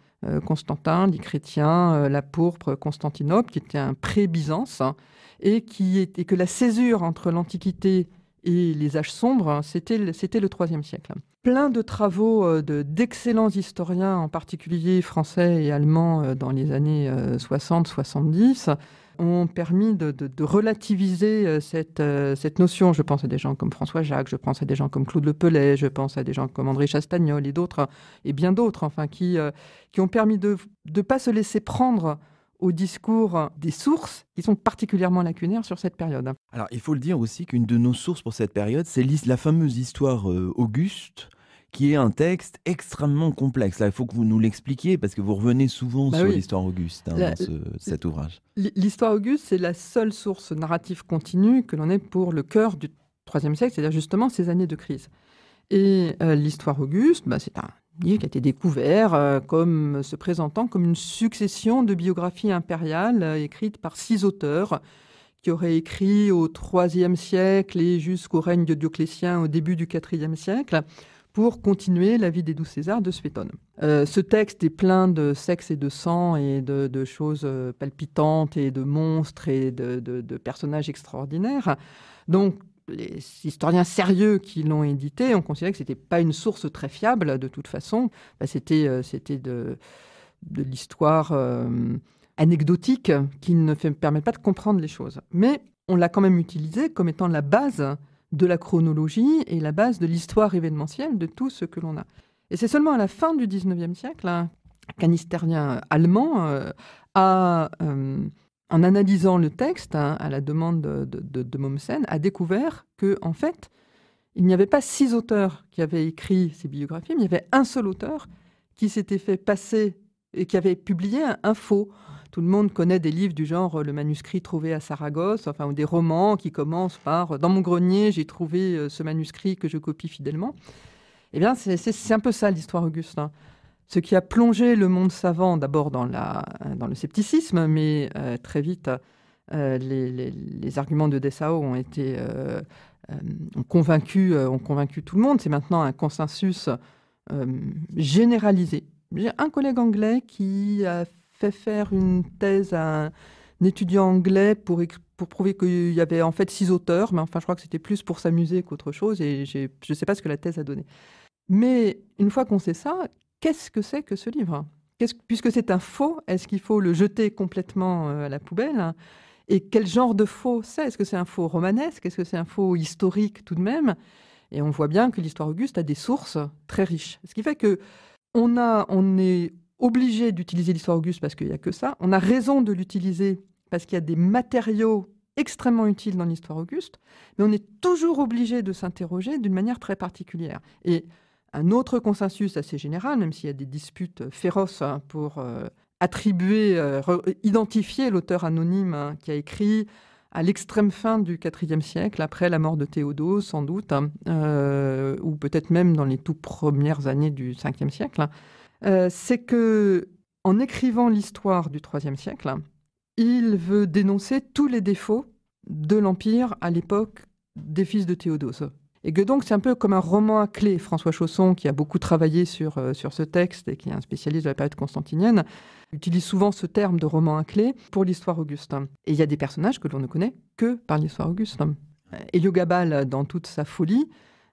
Constantin, dit Chrétien, la pourpre, Constantinople, qui était un pré-Byzance, et, qui est, et que la césure entre l'Antiquité et les âges sombres, c'était le troisième siècle. Plein de travaux de, d'excellents historiens, en particulier français et allemands, dans les années soixante soixante-dix, ont permis de, de, de relativiser cette, cette notion. Je pense à des gens comme François Jacques, je pense à des gens comme Claude Le Pellet, je pense à des gens comme André Chastagnol et d'autres, et bien d'autres, enfin, qui, qui ont permis de ne pas se laisser prendre au discours des sources qui sont particulièrement lacunaires sur cette période. Alors, il faut le dire aussi qu'une de nos sources pour cette période, c'est la fameuse histoire euh, Auguste, qui est un texte extrêmement complexe. Là, il faut que vous nous l'expliquiez, parce que vous revenez souvent bah sur oui. l'histoire Auguste, hein, la, dans ce, cet ouvrage. L'histoire Auguste, c'est la seule source narrative continue que l'on ait pour le cœur du troisième siècle, c'est-à-dire justement ces années de crise. Et euh, l'histoire Auguste, bah, c'est un livre qui a été découvert euh, comme, se présentant comme une succession de biographies impériales euh, écrites par six auteurs, qui aurait écrit au troisième siècle et jusqu'au règne de Dioclétien au début du quatrième siècle, pour continuer la vie des douze Césars de Suétone. Euh, ce texte est plein de sexe et de sang et de, de choses palpitantes et de monstres et de, de, de personnages extraordinaires. Donc, les historiens sérieux qui l'ont édité ont considéré que ce n'était pas une source très fiable, de toute façon. Bah, c'était, c'était de, de l'histoire... Euh, anecdotique qui ne fait, permet pas de comprendre les choses. Mais on l'a quand même utilisé comme étant la base de la chronologie et la base de l'histoire événementielle de tout ce que l'on a. Et c'est seulement à la fin du dix-neuvième siècle hein, qu'un historien allemand euh, a, euh, en analysant le texte hein, à la demande de, de, de Mommsen, a découvert que, en fait, il n'y avait pas six auteurs qui avaient écrit ces biographies, mais il y avait un seul auteur qui s'était fait passer et qui avait publié un, un faux. Tout le monde connaît des livres du genre Le manuscrit trouvé à Saragosse, enfin, ou des romans qui commencent par « Dans mon grenier, j'ai trouvé ce manuscrit que je copie fidèlement ». Eh bien, c'est un peu ça l'histoire Augustin. Ce qui a plongé le monde savant, d'abord dans, dans le scepticisme, mais euh, très vite, euh, les, les, les arguments de Dessau ont, été, euh, euh, ont, convaincu, euh, ont convaincu tout le monde. C'est maintenant un consensus euh, généralisé. J'ai un collègue anglais qui a fait faire une thèse à un étudiant anglais pour, pour prouver qu'il y avait en fait six auteurs, mais enfin je crois que c'était plus pour s'amuser qu'autre chose, et je ne sais pas ce que la thèse a donné. Mais une fois qu'on sait ça, qu'est-ce que c'est que ce livre ? Qu'est-ce, puisque c'est un faux, est-ce qu'il faut le jeter complètement à la poubelle ? Et quel genre de faux c'est ? Est-ce que c'est un faux romanesque ? Est-ce que c'est un faux historique tout de même ? Et on voit bien que l'histoire Auguste a des sources très riches. Ce qui fait que On, a, on est obligé d'utiliser l'histoire Auguste parce qu'il n'y a que ça. On a raison de l'utiliser parce qu'il y a des matériaux extrêmement utiles dans l'histoire Auguste. Mais on est toujours obligé de s'interroger d'une manière très particulière. Et un autre consensus assez général, même s'il y a des disputes féroces pour attribuer, identifier l'auteur anonyme qui a écrit à l'extrême fin du quatrième siècle, après la mort de Théodose, sans doute, hein, euh, ou peut-être même dans les tout premières années du cinquième siècle, hein, euh, c'est que en écrivant l'histoire du troisième siècle, hein, il veut dénoncer tous les défauts de l'Empire à l'époque des fils de Théodose. Et que donc c'est un peu comme un roman à clé. François Chausson, qui a beaucoup travaillé sur, euh, sur ce texte et qui est un spécialiste de la période constantinienne, utilise souvent ce terme de roman à clé pour l'histoire Auguste. Et il y a des personnages que l'on ne connaît que par l'histoire Auguste. Héliogabale, dans toute sa folie,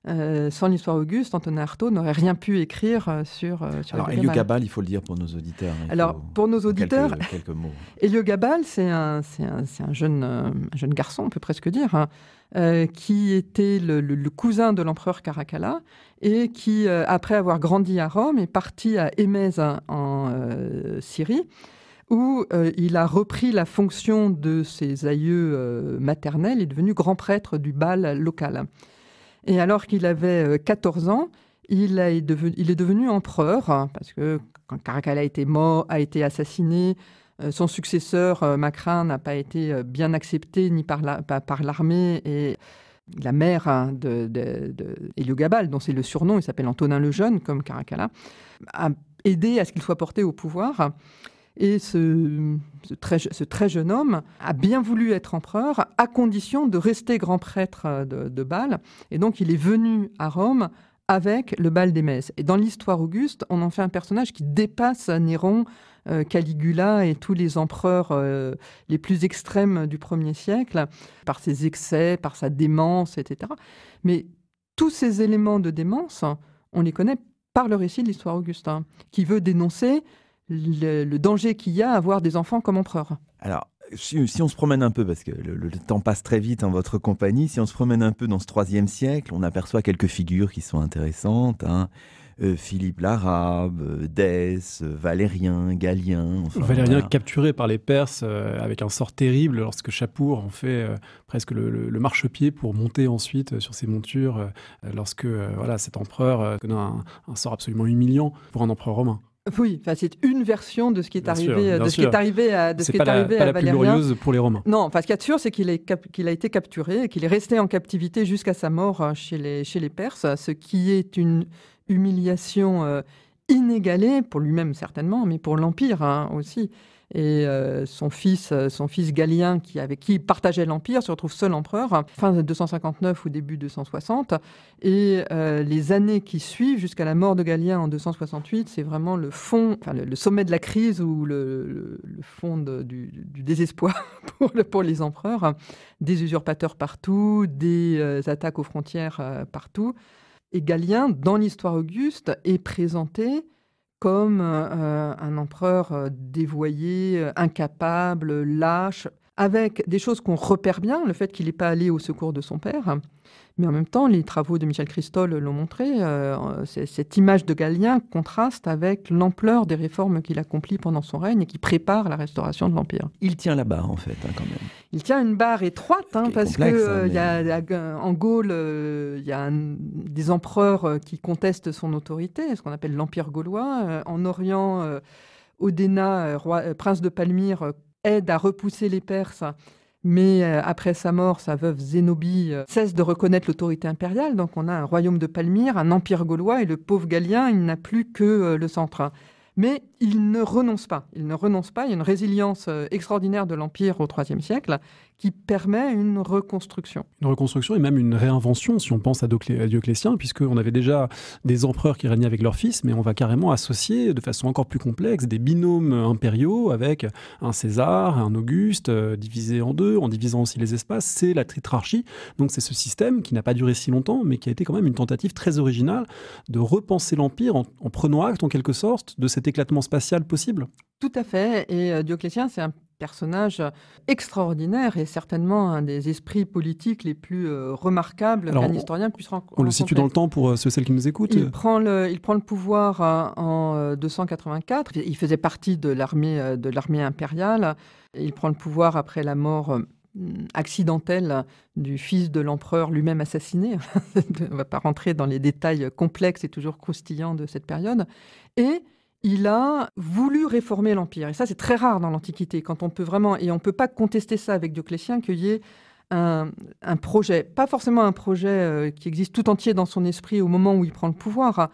Euh, sans l'histoire Auguste, Antonin Artaud n'aurait rien pu écrire euh, sur, euh, sur Alors, Héliogabale, il faut le dire pour nos auditeurs. Alors, faut, pour nos auditeurs, quelques, quelques mots. Héliogabale, c'est un, un, un, jeune, un jeune garçon, on peut presque dire, hein, euh, qui était le, le, le cousin de l'empereur Caracalla et qui, euh, après avoir grandi à Rome, est parti à Émèse en euh, Syrie, où euh, il a repris la fonction de ses aïeux euh, maternels et est devenu grand prêtre du Bâle local. Et alors qu'il avait quatorze ans, il, a, il est devenu empereur, parce que quand Caracalla a été mort, a été assassiné, son successeur, Macrin, n'a pas été bien accepté ni par l'armée, la, et la mère de, de, de Héliogabale, dont c'est le surnom, il s'appelle Antonin le Jeune, comme Caracalla, a aidé à ce qu'il soit porté au pouvoir. Et ce, ce, très, ce très jeune homme a bien voulu être empereur à condition de rester grand prêtre de, de Bâle. Et donc, il est venu à Rome avec le bal des messes. Et dans l'histoire Auguste, on en fait un personnage qui dépasse Néron, euh, Caligula et tous les empereurs euh, les plus extrêmes du premier siècle, par ses excès, par sa démence, et cetera. Mais tous ces éléments de démence, on les connaît par le récit de l'histoire Augustin, qui veut dénoncer le, le danger qu'il y a à avoir des enfants comme empereurs. Alors, si, si on se promène un peu, parce que le, le temps passe très vite en votre compagnie, si on se promène un peu dans ce troisième siècle, on aperçoit quelques figures qui sont intéressantes, hein. euh, Philippe l'Arabe, Dès, Valérien, Gallien... Enfin, Valérien voilà. Capturé par les Perses euh, avec un sort terrible lorsque Chapour en fait euh, presque le, le, le marchepied pour monter ensuite euh, sur ses montures, euh, lorsque euh, voilà, cet empereur euh, connaît un, un sort absolument humiliant pour un empereur romain. Oui, enfin, c'est une version de ce qui est bien arrivé, sûr, de ce sûr. qui est arrivé à, de ce qui est arrivé la, à Valérien. C'est pas la plus glorieuse pour les Romains. Non, enfin, ce qu'il y a de sûr, c'est qu'il qu'il a été capturé et qu'il est resté en captivité jusqu'à sa mort chez les, chez les Perses, ce qui est une humiliation euh, inégalée pour lui-même certainement, mais pour l'Empire hein, aussi. Et euh, son fils, son fils Gallien, qui, avec qui il partageait l'Empire, se retrouve seul empereur, fin deux cent cinquante-neuf ou début deux cent soixante. Et euh, les années qui suivent, jusqu'à la mort de Gallien en deux cent soixante-huit, c'est vraiment le fond, enfin, le, le sommet de la crise ou le, le, le fond de, du, du désespoir pour, le, pour les empereurs. Des usurpateurs partout, des euh, attaques aux frontières euh, partout. Et Gallien, dans l'histoire Auguste, est présenté comme euh, un empereur dévoyé, incapable, lâche, avec des choses qu'on repère bien, le fait qu'il n'est pas allé au secours de son père. Mais en même temps, les travaux de Michel Christol l'ont montré, euh, cette image de Gallien contraste avec l'ampleur des réformes qu'il accomplit pendant son règne et qui prépare la restauration de l'Empire. Il tient la barre, en fait, hein, quand même. Il tient une barre étroite, hein, parce qu'en euh, mais... Gaule, il euh, y a un, des empereurs qui contestent son autorité, ce qu'on appelle l'Empire gaulois. Euh, en Orient, euh, Odéna, euh, roi, euh, prince de Palmyre, euh, aide à repousser les Perses. Mais euh, après sa mort, sa veuve Zénobie euh, cesse de reconnaître l'autorité impériale. Donc on a un royaume de Palmyre, un empire gaulois et le pauvre Gallien, il n'a plus que euh, le centre. Mais il ne renonce pas. Il ne renonce pas. Il y a une résilience euh, extraordinaire de l'Empire au troisième siècle qui permet une reconstruction. Une reconstruction et même une réinvention, si on pense à, Doclé, à Dioclétien, puisqu'on avait déjà des empereurs qui régnaient avec leurs fils, mais on va carrément associer de façon encore plus complexe des binômes impériaux avec un César, un Auguste, euh, divisé en deux, en divisant aussi les espaces. C'est la tétrarchie. Donc c'est ce système qui n'a pas duré si longtemps, mais qui a été quand même une tentative très originale de repenser l'Empire en, en prenant acte, en quelque sorte, de cet éclatement spatial possible. Tout à fait. Et euh, Dioclétien, c'est un personnage extraordinaire et certainement un des esprits politiques les plus euh, remarquables qu'un historien puisse rencontrer. On le situe dans le temps pour euh, ceux celles qui nous écoutent. Il prend le, il prend le pouvoir euh, en euh, deux cent quatre-vingt-quatre. Il faisait partie de l'armée euh, de l'armée impériale. Il prend le pouvoir après la mort euh, accidentelle du fils de l'empereur lui-même assassiné. On ne va pas rentrer dans les détails complexes et toujours croustillants de cette période. Et il a voulu réformer l'Empire. Et ça, c'est très rare dans l'Antiquité, quand on peut vraiment... Et on ne peut pas contester ça avec Dioclétien, qu'il y ait un, un projet, pas forcément un projet euh, qui existe tout entier dans son esprit au moment où il prend le pouvoir,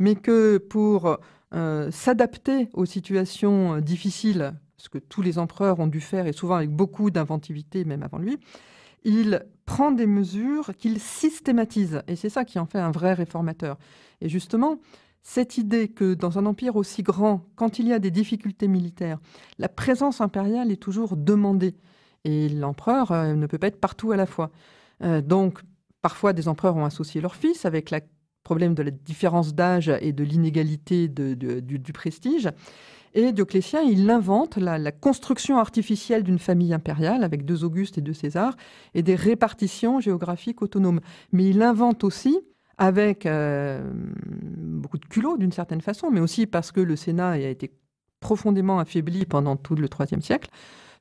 mais que pour euh, s'adapter aux situations euh, difficiles, ce que tous les empereurs ont dû faire, et souvent avec beaucoup d'inventivité, même avant lui, il prend des mesures qu'il systématise. Et c'est ça qui en fait un vrai réformateur. Et justement... cette idée que dans un empire aussi grand, quand il y a des difficultés militaires, la présence impériale est toujours demandée. Et l'empereur euh, ne peut pas être partout à la fois. Euh, donc, parfois, des empereurs ont associé leurs fils avec le problème de la différence d'âge et de l'inégalité de, de, du, du prestige. Et Dioclétien, il invente la, la construction artificielle d'une famille impériale avec deux Augustes et deux Césars et des répartitions géographiques autonomes. Mais il invente aussi... avec euh, beaucoup de culot d'une certaine façon, mais aussi parce que le Sénat a été profondément affaibli pendant tout le troisième siècle,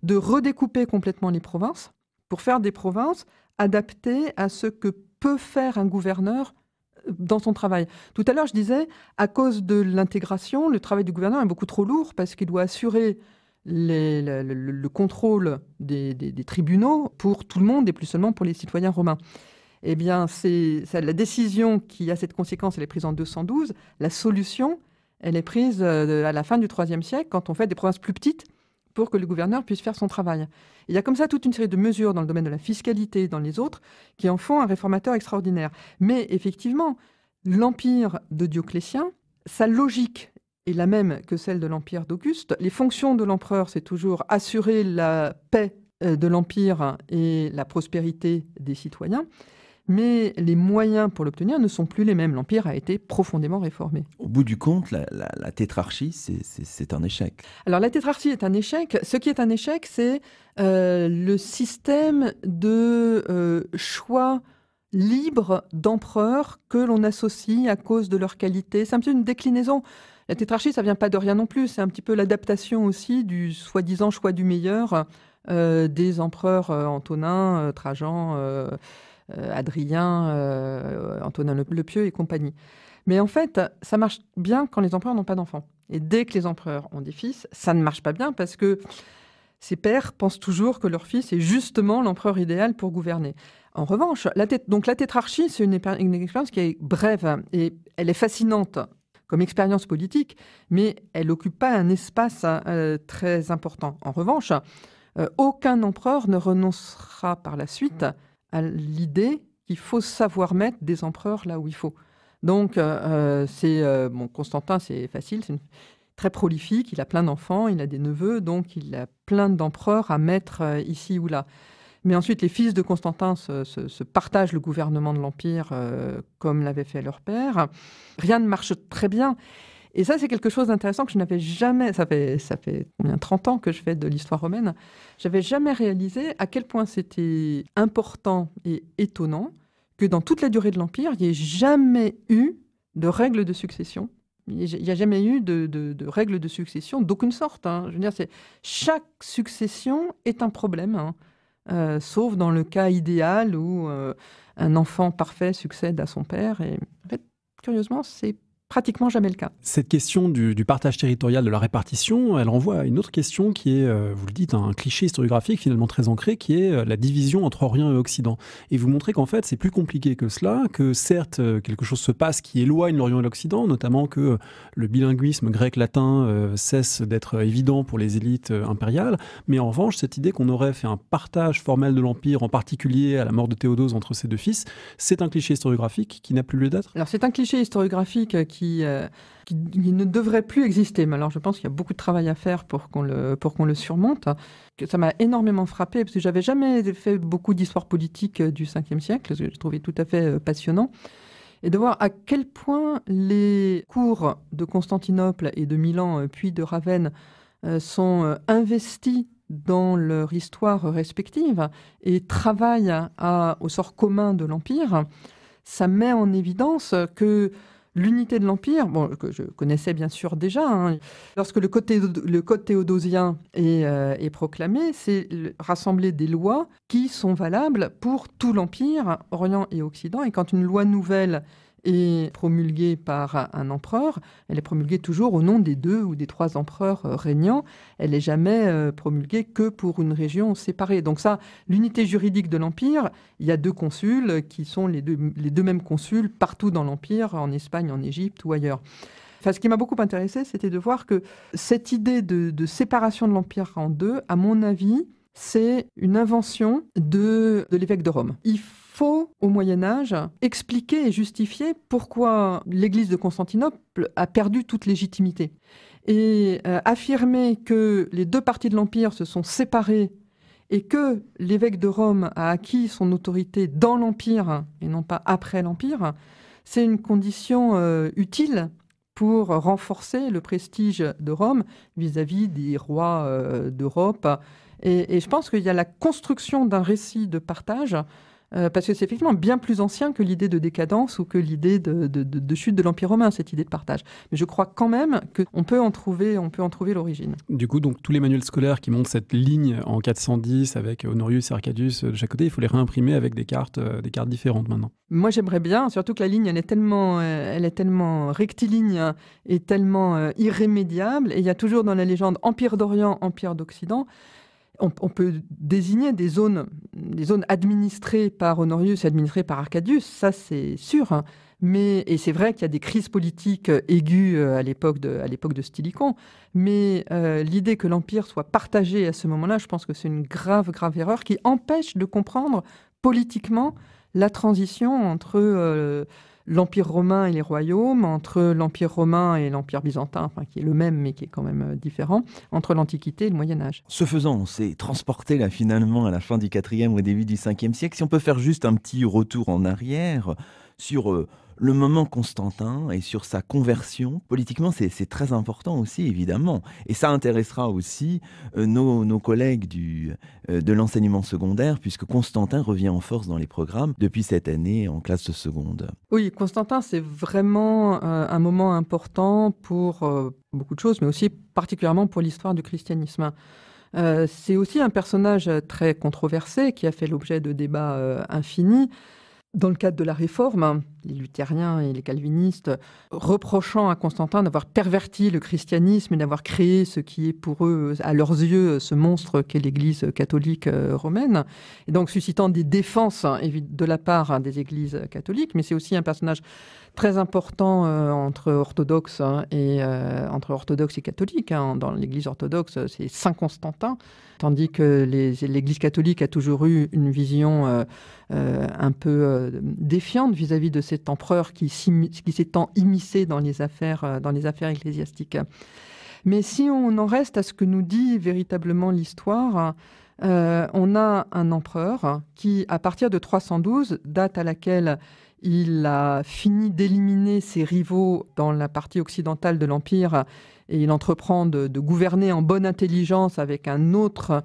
de redécouper complètement les provinces pour faire des provinces adaptées à ce que peut faire un gouverneur dans son travail. Tout à l'heure, je disais, à cause de l'intégration, le travail du gouverneur est beaucoup trop lourd parce qu'il doit assurer les, le, le, le contrôle des, des, des tribunaux pour tout le monde et plus seulement pour les citoyens romains. Eh bien, c'est la décision qui a cette conséquence, elle est prise en deux cent douze. La solution, elle est prise à la fin du troisième siècle, quand on fait des provinces plus petites pour que le gouverneur puisse faire son travail. Et il y a comme ça toute une série de mesures dans le domaine de la fiscalité et dans les autres qui en font un réformateur extraordinaire. Mais effectivement, l'empire de Dioclétien, sa logique est la même que celle de l'empire d'Auguste. Les fonctions de l'empereur, c'est toujours assurer la paix de l'empire et la prospérité des citoyens, mais les moyens pour l'obtenir ne sont plus les mêmes. L'empire a été profondément réformé. Au bout du compte, la, la, la tétrarchie, c'est un échec. Alors la tétrarchie est un échec. Ce qui est un échec, c'est euh, le système de euh, choix libre d'empereurs que l'on associe à cause de leur qualité. C'est un petit peu une déclinaison. La tétrarchie, ça ne vient pas de rien non plus. C'est un petit peu l'adaptation aussi du soi-disant choix du meilleur euh, des empereurs euh, Antonin, euh, Trajan... Euh, Adrien, euh, Antonin le, le Pieux et compagnie. Mais en fait, ça marche bien quand les empereurs n'ont pas d'enfants. Et dès que les empereurs ont des fils, ça ne marche pas bien parce que ces pères pensent toujours que leur fils est justement l'empereur idéal pour gouverner. En revanche, la, donc la tétrarchie, c'est une, une expérience qui est brève et elle est fascinante comme expérience politique, mais elle n'occupe pas un espace euh, très important. En revanche, euh, aucun empereur ne renoncera par la suite à l'idée qu'il faut savoir mettre des empereurs là où il faut. Donc, euh, c'est euh, bon, Constantin, c'est facile, c'est très prolifique, il a plein d'enfants, il a des neveux, donc il a plein d'empereurs à mettre euh, ici ou là. Mais ensuite, les fils de Constantin se, se, se partagent le gouvernement de l'Empire euh, comme l'avait fait leur père. Rien ne marche très bien. Et ça, c'est quelque chose d'intéressant que je n'avais jamais... Ça fait, ça fait combien, trente ans que je fais de l'histoire romaine. Je n'avais jamais réalisé à quel point c'était important et étonnant que dans toute la durée de l'Empire, il n'y ait jamais eu de règles de succession. Il n'y a jamais eu de, de, de règles de succession d'aucune sorte. Hein. Je veux dire, c'est, chaque succession est un problème, hein. Euh, sauf dans le cas idéal où euh, un enfant parfait succède à son père. Et en fait, curieusement, c'est pratiquement jamais le cas. Cette question du, du partage territorial, de la répartition, elle renvoie à une autre question qui est, euh, vous le dites, un cliché historiographique finalement très ancré, qui est euh, la division entre Orient et Occident. Et vous montrez qu'en fait, c'est plus compliqué que cela, que certes, quelque chose se passe qui éloigne l'Orient et l'Occident, notamment que le bilinguisme grec-latin euh, cesse d'être évident pour les élites euh, impériales, mais en revanche, cette idée qu'on aurait fait un partage formel de l'Empire, en particulier à la mort de Théodose entre ses deux fils, c'est un cliché historiographique qui n'a plus lieu d'être. Alors c'est un cliché historiographique qui Qui, euh, qui, qui ne devrait plus exister. Mais alors, je pense qu'il y a beaucoup de travail à faire pour qu'on le, pour qu'on le surmonte. Ça m'a énormément frappée, parce que j'avais jamais fait beaucoup d'histoire politique du cinquième siècle, ce que j'ai trouvé tout à fait passionnant. Et de voir à quel point les cours de Constantinople et de Milan, puis de Ravenne, euh, sont investis dans leur histoire respective et travaillent à, au sort commun de l'Empire. Ça met en évidence que l'unité de l'Empire, bon, que je connaissais bien sûr déjà, hein. Lorsque le code, le code théodosien est, euh, est proclamé, c'est rassembler des lois qui sont valables pour tout l'Empire, Orient et Occident. Et quand une loi nouvelle est promulguée par un empereur, elle est promulguée toujours au nom des deux ou des trois empereurs régnants. Elle n'est jamais promulguée que pour une région séparée. Donc ça, l'unité juridique de l'Empire, il y a deux consuls qui sont les deux, les deux mêmes consuls partout dans l'Empire, en Espagne, en Égypte ou ailleurs. Enfin, ce qui m'a beaucoup intéressé, c'était de voir que cette idée de, de séparation de l'Empire en deux, à mon avis, c'est une invention de, de l'évêque de Rome. Il faut Il faut, au Moyen-Âge, expliquer et justifier pourquoi l'Église de Constantinople a perdu toute légitimité. Et euh, affirmer que les deux parties de l'Empire se sont séparées et que l'évêque de Rome a acquis son autorité dans l'Empire et non pas après l'Empire, c'est une condition euh, utile pour renforcer le prestige de Rome vis-à-vis des rois euh, d'Europe. Et, et je pense qu'il y a la construction d'un récit de partage. Euh, parce que c'est effectivement bien plus ancien que l'idée de décadence ou que l'idée de, de, de, de chute de l'Empire romain, cette idée de partage. Mais je crois quand même qu'on peut en trouver, on peut en trouver l'origine. Du coup, donc, tous les manuels scolaires qui montrent cette ligne en quatre cent dix avec Honorius et Arcadius de chaque côté, il faut les réimprimer avec des cartes, euh, des cartes différentes maintenant. Moi, j'aimerais bien, surtout que la ligne, elle est tellement, euh, elle est tellement rectiligne et tellement euh, irrémédiable. Et il y a toujours dans la légende Empire d'Orient, Empire d'Occident. On peut désigner des zones, des zones administrées par Honorius et administrées par Arcadius, ça c'est sûr. Hein. Mais, et c'est vrai qu'il y a des crises politiques aiguës à l'époque de, à l'époque de Styllicon, mais euh, l'idée que l'Empire soit partagé à ce moment-là, je pense que c'est une grave, grave erreur qui empêche de comprendre politiquement la transition entre euh, l'Empire romain et les royaumes, entre l'Empire romain et l'Empire byzantin, enfin, qui est le même mais qui est quand même différent, entre l'Antiquité et le Moyen-Âge. Ce faisant, on s'est transporté là finalement à la fin du quatrième au début du cinquième siècle. Si on peut faire juste un petit retour en arrière sur euh, le moment Constantin et sur sa conversion, politiquement c'est très important aussi évidemment, et ça intéressera aussi euh, nos, nos collègues du, euh, de l'enseignement secondaire, puisque Constantin revient en force dans les programmes depuis cette année en classe de seconde. Oui, Constantin c'est vraiment euh, un moment important pour euh, beaucoup de choses, mais aussi particulièrement pour l'histoire du christianisme. Euh, c'est aussi un personnage très controversé qui a fait l'objet de débats euh, infinis. Dans le cadre de la Réforme, les luthériens et les calvinistes reprochant à Constantin d'avoir perverti le christianisme et d'avoir créé ce qui est pour eux, à leurs yeux, ce monstre qu'est l'Église catholique romaine, et donc suscitant des défenses de la part des Églises catholiques. Mais c'est aussi un personnage très important entre orthodoxes et, entre orthodoxes et catholiques. Dans l'Église orthodoxe, c'est Saint Constantin, tandis que l'Église catholique a toujours eu une vision un peu défiante vis-à-vis de cet empereur qui s'est tant immiscé dans les affaires, dans les affaires ecclésiastiques. Mais si on en reste à ce que nous dit véritablement l'histoire, euh, on a un empereur qui, à partir de trois cent douze, date à laquelle il a fini d'éliminer ses rivaux dans la partie occidentale de l'Empire, et il entreprend de, de gouverner en bonne intelligence avec un autre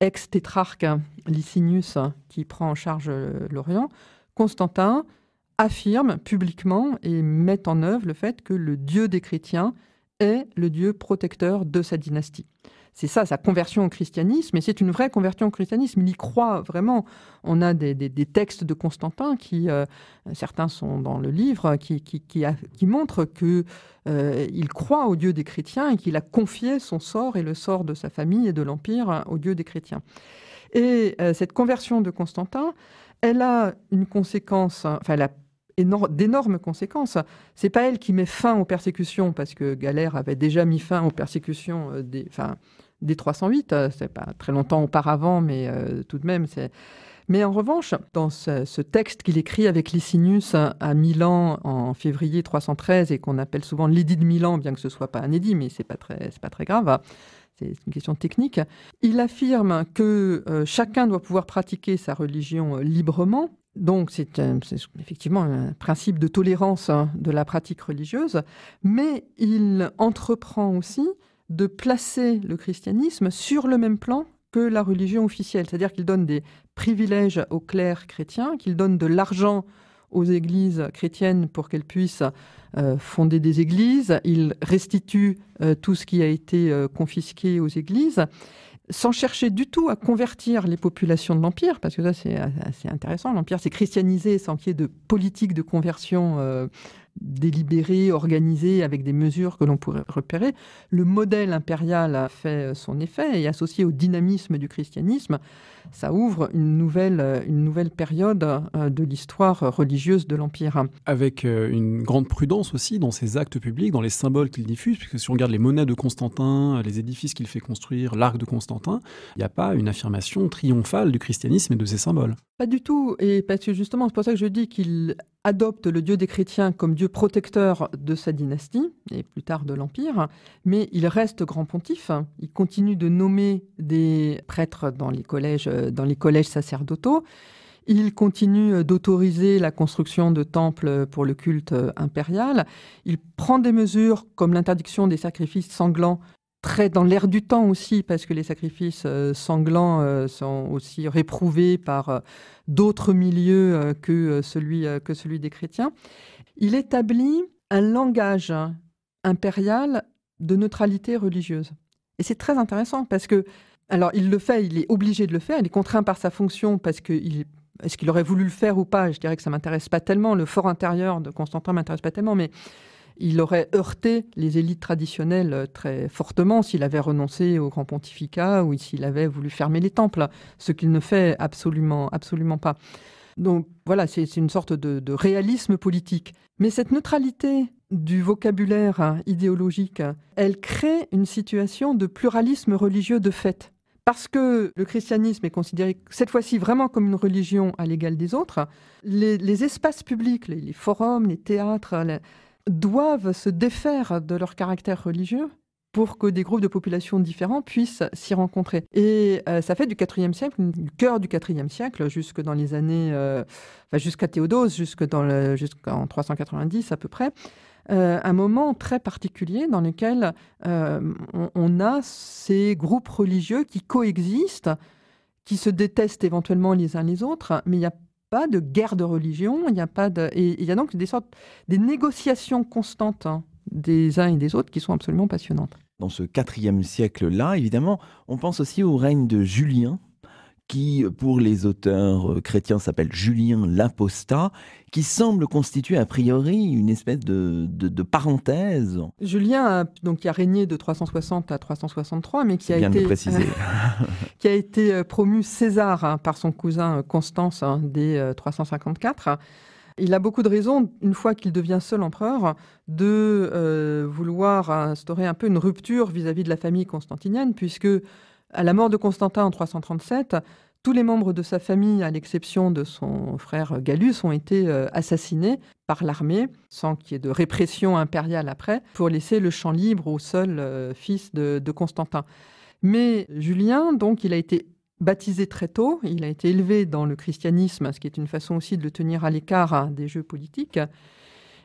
ex-tétrarque, Licinius, qui prend en charge l'Orient, Constantin affirme publiquement et met en œuvre le fait que le dieu des chrétiens est le dieu protecteur de sa dynastie. C'est ça, sa conversion au christianisme, et c'est une vraie conversion au christianisme. Il y croit vraiment. On a des, des, des textes de Constantin, qui, euh, certains sont dans le livre, qui, qui, qui, a, qui montrent qu'il euh, croit au dieu des chrétiens et qu'il a confié son sort et le sort de sa famille et de l'Empire au dieu des chrétiens. Et euh, cette conversion de Constantin, elle a une conséquence, enfin elle a d'énormes conséquences. C'est pas elle qui met fin aux persécutions, parce que Galère avait déjà mis fin aux persécutions des, enfin, des trois cent huit, c'est pas très longtemps auparavant, mais euh, tout de même. Mais en revanche, dans ce, ce texte qu'il écrit avec Licinius à Milan en février trois cent treize, et qu'on appelle souvent l'édit de Milan, bien que ce soit pas un édit, mais c'est pas très, c'est pas très grave, c'est une question technique, il affirme que euh, chacun doit pouvoir pratiquer sa religion librement. Donc c'est effectivement un principe de tolérance de la pratique religieuse, mais il entreprend aussi de placer le christianisme sur le même plan que la religion officielle. C'est-à-dire qu'il donne des privilèges aux clercs chrétiens, qu'il donne de l'argent aux églises chrétiennes pour qu'elles puissent euh, fonder des églises. Il restitue euh, tout ce qui a été euh, confisqué aux églises, sans chercher du tout à convertir les populations de l'Empire, parce que ça c'est assez intéressant, l'Empire s'est christianisé sans qu'il y ait de politique de conversion euh, délibérée, organisée, avec des mesures que l'on pourrait repérer. Le modèle impérial a fait son effet, et associé au dynamisme du christianisme, ça ouvre une nouvelle, une nouvelle période euh, de l'histoire religieuse de l'Empire. Avec euh, une grande prudence aussi dans ses actes publics, dans les symboles qu'il diffuse, puisque si on regarde les monnaies de Constantin, les édifices qu'il fait construire, l'arc de Constantin, il n'y a pas une affirmation triomphale du christianisme et de ses symboles. Pas du tout, et parce que justement, c'est pour ça que je dis qu'il adopte le dieu des chrétiens comme dieu protecteur de sa dynastie, et plus tard de l'Empire, mais il reste grand pontife, il continue de nommer des prêtres dans les collèges, dans les collèges sacerdotaux, il continue d'autoriser la construction de temples pour le culte impérial, il prend des mesures comme l'interdiction des sacrifices sanglants, très dans l'air du temps aussi, parce que les sacrifices sanglants sont aussi réprouvés par d'autres milieux que celui, que celui des chrétiens. Il établit un langage impérial de neutralité religieuse. Et c'est très intéressant parce que, alors il le fait, il est obligé de le faire, il est contraint par sa fonction parce qu'il est... Est-ce qu'il aurait voulu le faire ou pas? Je dirais que ça ne m'intéresse pas tellement, le fort intérieur de Constantin ne m'intéresse pas tellement, mais il aurait heurté les élites traditionnelles très fortement s'il avait renoncé au grand pontificat ou s'il avait voulu fermer les temples, ce qu'il ne fait absolument, absolument pas. Donc voilà, c'est une sorte de, de réalisme politique. Mais cette neutralité du vocabulaire idéologique, elle crée une situation de pluralisme religieux de fait. parce que le christianisme est considéré cette fois-ci vraiment comme une religion à l'égal des autres, les, les espaces publics, les, les forums, les théâtres, la, doivent se défaire de leur caractère religieux pour que des groupes de populations différents puissent s'y rencontrer. Et euh, ça fait du quatrième siècle, du cœur du quatrième siècle, jusque dans les années, euh, enfin, jusqu'à Théodose, jusque dans le, jusqu'en trois cent quatre-vingt-dix à peu près, Euh, un moment très particulier dans lequel euh, on, on a ces groupes religieux qui coexistent, qui se détestent éventuellement les uns les autres, mais il n'y a pas de guerre de religion, il n'y a pas de... Et il y a donc des sortes, des négociations constantes hein, des uns et des autres qui sont absolument passionnantes. Dans ce quatrième siècle-là, évidemment, on pense aussi au règne de Julien, qui, pour les auteurs chrétiens, s'appelle Julien l'Apostat, qui semble constituer a priori une espèce de, de, de parenthèse. Julien a, donc, qui a régné de trois cent soixante à trois cent soixante-trois, mais qui a, été, euh, qui a été promu César hein, par son cousin Constance hein, dès euh, trois cent cinquante-quatre. Il a beaucoup de raisons, une fois qu'il devient seul empereur, de euh, vouloir instaurer un peu une rupture vis-à-vis de la famille constantinienne, puisque à la mort de Constantin en trois cent trente-sept, tous les membres de sa famille, à l'exception de son frère Gallus, ont été assassinés par l'armée, sans qu'il y ait de répression impériale après, pour laisser le champ libre au seul fils de, de Constantin. Mais Julien, donc, il a été baptisé très tôt, il a été élevé dans le christianisme, ce qui est une façon aussi de le tenir à l'écart des jeux politiques.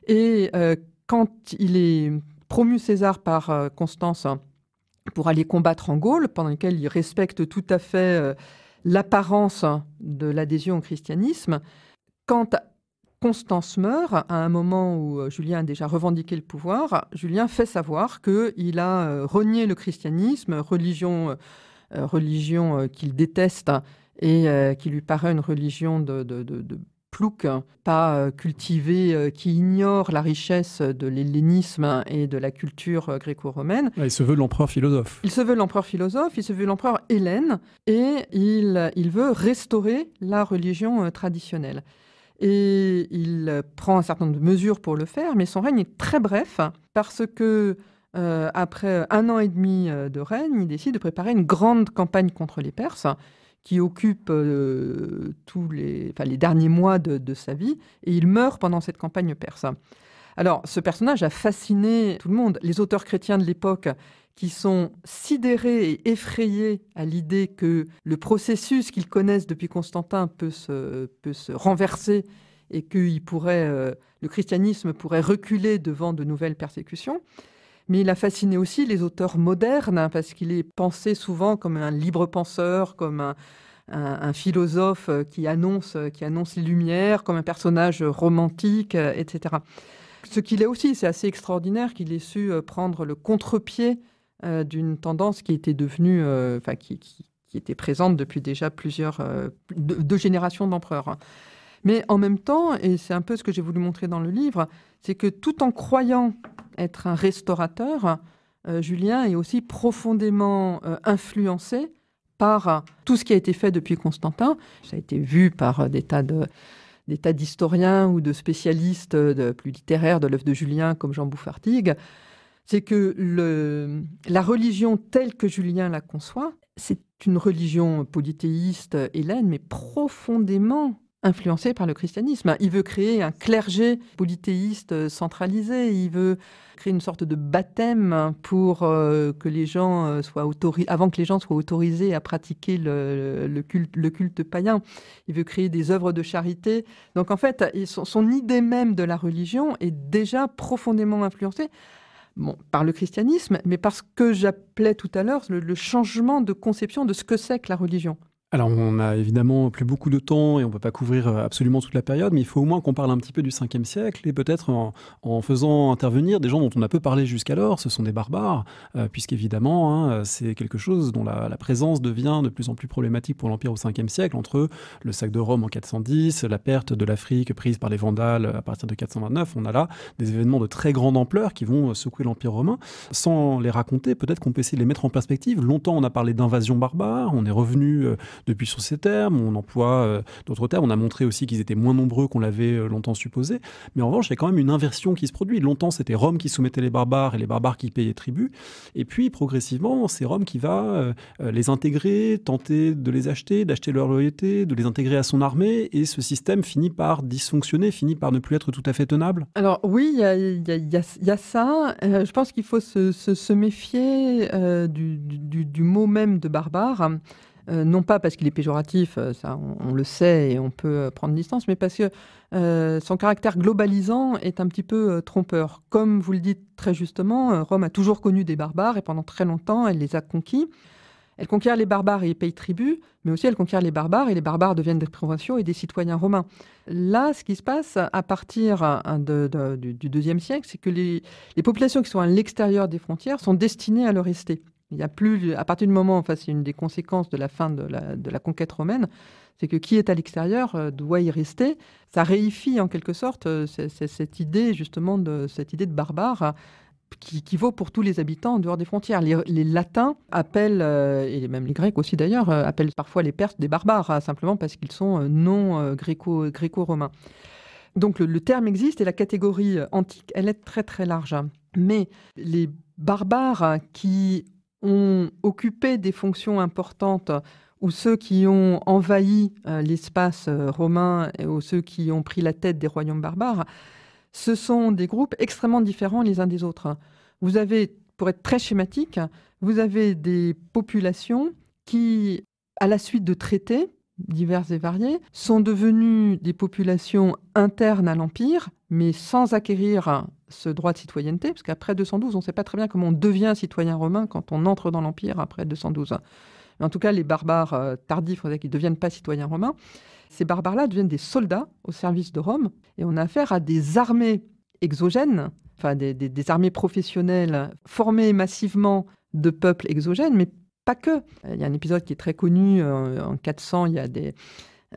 Et euh, quand il est promu César par Constance, pour aller combattre en Gaule, pendant lequel il respecte tout à fait euh, l'apparence de l'adhésion au christianisme. Quand Constance meurt, à un moment où Julien a déjà revendiqué le pouvoir, Julien fait savoir qu'il a euh, renié le christianisme, religion, euh, religion euh, qu'il déteste et euh, qui lui paraît une religion de, de, de, de plouc, pas euh, cultivée, euh, qui ignore la richesse de l'hellénisme et de la culture euh, gréco-romaine. Il se veut l'empereur philosophe. Il se veut l'empereur philosophe, il se veut l'empereur hellène, et il, il veut restaurer la religion euh, traditionnelle. Et il euh, prend un certain nombre de mesures pour le faire, mais son règne est très bref, parce que euh, après un an et demi euh, de règne, il décide de préparer une grande campagne contre les Perses, qui occupe euh, tous les, enfin, les derniers mois de, de sa vie, et il meurt pendant cette campagne perse. Alors, ce personnage a fasciné tout le monde. Les auteurs chrétiens de l'époque qui sont sidérés et effrayés à l'idée que le processus qu'ils connaissent depuis Constantin peut se, peut se renverser et que il pourrait, euh, le christianisme pourrait reculer devant de nouvelles persécutions. Mais il a fasciné aussi les auteurs modernes, hein, parce qu'il est pensé souvent comme un libre penseur, comme un, un, un philosophe qui annonce, qui annonce les Lumières, comme un personnage romantique, et cetera. Ce qu'il est aussi, c'est assez extraordinaire qu'il ait su prendre le contre-pied euh, d'une tendance qui était devenue, euh, enfin, qui, qui, qui était présente depuis déjà plusieurs, euh, deux, deux générations d'empereurs. Mais en même temps, et c'est un peu ce que j'ai voulu montrer dans le livre, c'est que tout en croyant être un restaurateur, euh, Julien est aussi profondément euh, influencé par euh, tout ce qui a été fait depuis Constantin. Ça a été vu par euh, des tas de, des tas d'historiens ou de spécialistes euh, de, plus littéraires de l'œuvre de Julien, comme Jean Bouffartigue. C'est que le, la religion telle que Julien la conçoit, c'est une religion polythéiste, hellène, mais profondément influencé par le christianisme. Il veut créer un clergé polythéiste centralisé, il veut créer une sorte de baptême pour euh, que les gens soient autorisés, avant que les gens soient autorisés à pratiquer le, le, culte, le culte païen. Il veut créer des œuvres de charité. Donc en fait, son, son idée même de la religion est déjà profondément influencée bon, par le christianisme, mais par ce que j'appelais tout à l'heure le, le changement de conception de ce que c'est que la religion. Alors, on n'a évidemment plus beaucoup de temps et on ne peut pas couvrir absolument toute la période, mais il faut au moins qu'on parle un petit peu du cinquième siècle et peut-être en, en faisant intervenir des gens dont on a peu parlé jusqu'alors, ce sont des barbares, euh, puisqu'évidemment, hein, c'est quelque chose dont la, la présence devient de plus en plus problématique pour l'Empire au cinquième siècle, entre le sac de Rome en quatre cent dix, la perte de l'Afrique prise par les Vandales à partir de quatre cent vingt-neuf. On a là des événements de très grande ampleur qui vont secouer l'Empire romain. Sans les raconter, peut-être qu'on peut essayer de les mettre en perspective. Longtemps, on a parlé d'invasion barbare, on est revenu... Euh, depuis sur ces termes, on emploie euh, d'autres termes, on a montré aussi qu'ils étaient moins nombreux qu'on l'avait euh, longtemps supposé, mais en revanche il y a quand même une inversion qui se produit. Longtemps c'était Rome qui soumettait les barbares et les barbares qui payaient tribut, et puis progressivement c'est Rome qui va euh, les intégrer, tenter de les acheter, d'acheter leur loyauté, de les intégrer à son armée, et ce système finit par dysfonctionner, finit par ne plus être tout à fait tenable. Alors oui, il y a, y a, y a, y a ça, euh, je pense qu'il faut se, se, se méfier euh, du, du, du mot même de barbare. Euh, non pas parce qu'il est péjoratif, ça on, on le sait et on peut prendre distance, mais parce que euh, son caractère globalisant est un petit peu euh, trompeur. Comme vous le dites très justement, Rome a toujours connu des barbares et pendant très longtemps elle les a conquis. Elle conquiert les barbares et les paye tribut, mais aussi elle conquiert les barbares et les barbares deviennent des provinciaux et des citoyens romains. Là, ce qui se passe à partir de, de, du, du deuxième siècle, c'est que les, les populations qui sont à l'extérieur des frontières sont destinées à le rester. Il y a plus, à partir du moment, enfin, c'est une des conséquences de la fin de la, de la conquête romaine, c'est que qui est à l'extérieur euh, doit y rester. Ça réifie en quelque sorte euh, c'est, c'est cette idée justement de cette idée de barbare euh, qui, qui vaut pour tous les habitants en dehors des frontières. Les, les Latins appellent euh, et même les Grecs aussi d'ailleurs euh, appellent parfois les Perses des barbares hein, simplement parce qu'ils sont euh, non euh, gréco, gréco-romains. Donc le, le terme existe et la catégorie antique elle est très très large. Mais les barbares qui ont occupé des fonctions importantes, ou ceux qui ont envahi euh, l'espace euh, romain, ou ceux qui ont pris la tête des royaumes barbares, ce sont des groupes extrêmement différents les uns des autres. Vous avez, pour être très schématique, vous avez des populations qui, à la suite de traités divers et variés, sont devenues des populations internes à l'Empire, mais sans acquérir ce droit de citoyenneté, parce qu'après deux cent douze, on ne sait pas très bien comment on devient citoyen romain quand on entre dans l'Empire après deux cent douze. Mais en tout cas, les barbares euh, tardifs, qui ne deviennent pas citoyens romains, ces barbares-là deviennent des soldats au service de Rome, et on a affaire à des armées exogènes, enfin des, des, des armées professionnelles formées massivement de peuples exogènes, mais pas que. Il y a un épisode qui est très connu, euh, en quatre cents, il y a des...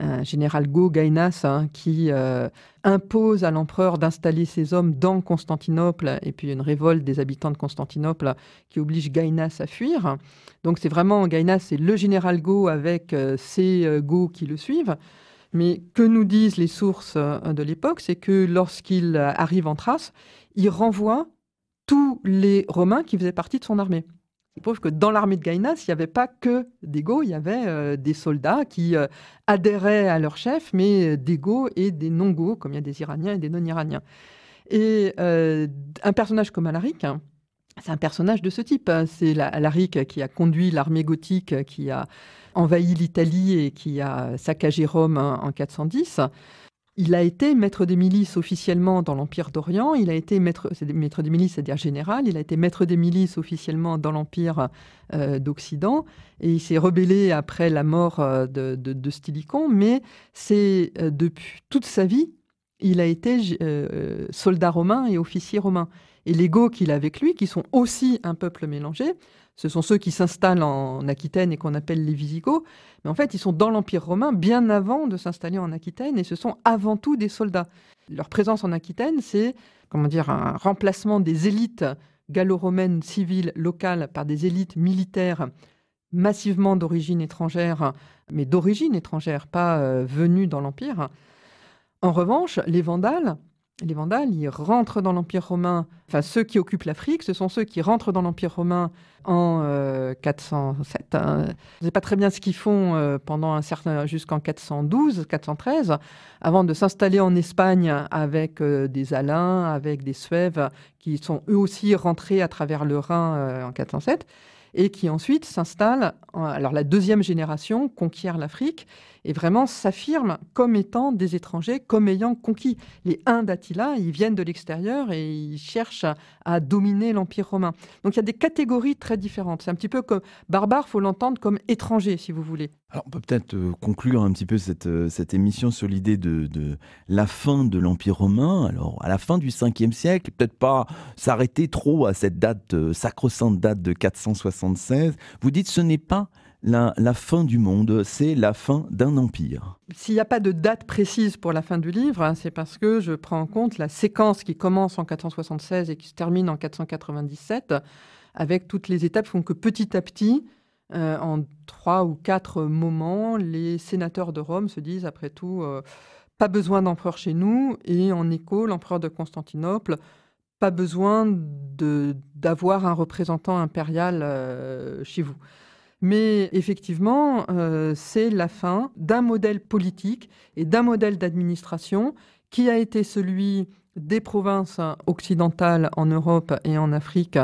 un général Go Gainas hein, qui euh, impose à l'empereur d'installer ses hommes dans Constantinople, et puis une révolte des habitants de Constantinople qui oblige Gainas à fuir. Donc c'est vraiment Gainas, c'est le général Go avec euh, ses euh, Go qui le suivent. Mais que nous disent les sources euh, de l'époque, c'est que lorsqu'il arrive en Thrace, il renvoie tous les Romains qui faisaient partie de son armée. Il prouve que dans l'armée de Gainas, il n'y avait pas que des Goths, il y avait euh, des soldats qui euh, adhéraient à leur chef, mais euh, des Goths et des non-Goths, comme il y a des Iraniens et des non-Iraniens. Et euh, un personnage comme Alaric, hein, c'est un personnage de ce type. Hein. C'est Alaric qui a conduit l'armée gothique, qui a envahi l'Italie et qui a saccagé Rome hein, en quatre cent dix. Il a été maître des milices officiellement dans l'Empire d'Orient, il a été maître, maître des milices, c'est-à-dire général, il a été maître des milices officiellement dans l'Empire euh, d'Occident, et il s'est rebellé après la mort de, de, de Stilicon, mais c'est euh, depuis toute sa vie, il a été euh, soldat romain et officier romain. Et les Goths qu'il a avec lui, qui sont aussi un peuple mélangé, ce sont ceux qui s'installent en Aquitaine et qu'on appelle les Visigoths. Mais en fait, ils sont dans l'Empire romain bien avant de s'installer en Aquitaine et ce sont avant tout des soldats. Leur présence en Aquitaine, c'est comment dire, un remplacement des élites gallo-romaines civiles locales par des élites militaires massivement d'origine étrangère, mais d'origine étrangère, pas euh, venues dans l'Empire. En revanche, les Vandales, Les Vandales, ils rentrent dans l'Empire romain, enfin ceux qui occupent l'Afrique, ce sont ceux qui rentrent dans l'Empire romain en euh, quatre cent sept. Hein. Je ne sais pas très bien ce qu'ils font euh, pendant un certain, jusqu'en quatre cent douze, quatre cent treize, avant de s'installer en Espagne avec euh, des Alains, avec des Suèves, qui sont eux aussi rentrés à travers le Rhin euh, en quatre cent sept. Et qui ensuite s'installe, alors la deuxième génération conquiert l'Afrique et vraiment s'affirme comme étant des étrangers, comme ayant conquis. Les Huns d'Attila, ils viennent de l'extérieur et ils cherchent à dominer l'Empire romain. Donc il y a des catégories très différentes. C'est un petit peu comme barbare, il faut l'entendre comme étranger, si vous voulez. Alors on peut peut-être conclure un petit peu cette, cette émission sur l'idée de, de la fin de l'Empire romain. Alors à la fin du cinquième siècle, peut-être pas s'arrêter trop à cette date, sacro-sainte date de quatre cent soixante-seize. Vous dites ce n'est pas la, la fin du monde, c'est la fin d'un empire. S'il n'y a pas de date précise pour la fin du livre, hein, c'est parce que je prends en compte la séquence qui commence en quatre cent soixante-seize et qui se termine en quatre cent quatre-vingt-dix-sept, avec toutes les étapes qui font que petit à petit, Euh, en trois ou quatre moments, les sénateurs de Rome se disent, après tout, euh, pas besoin d'empereur chez nous, et en écho, l'empereur de Constantinople, pas besoin d'avoir un représentant impérial euh, chez vous. Mais effectivement, euh, c'est la fin d'un modèle politique et d'un modèle d'administration qui a été celui des provinces occidentales en Europe et en Afrique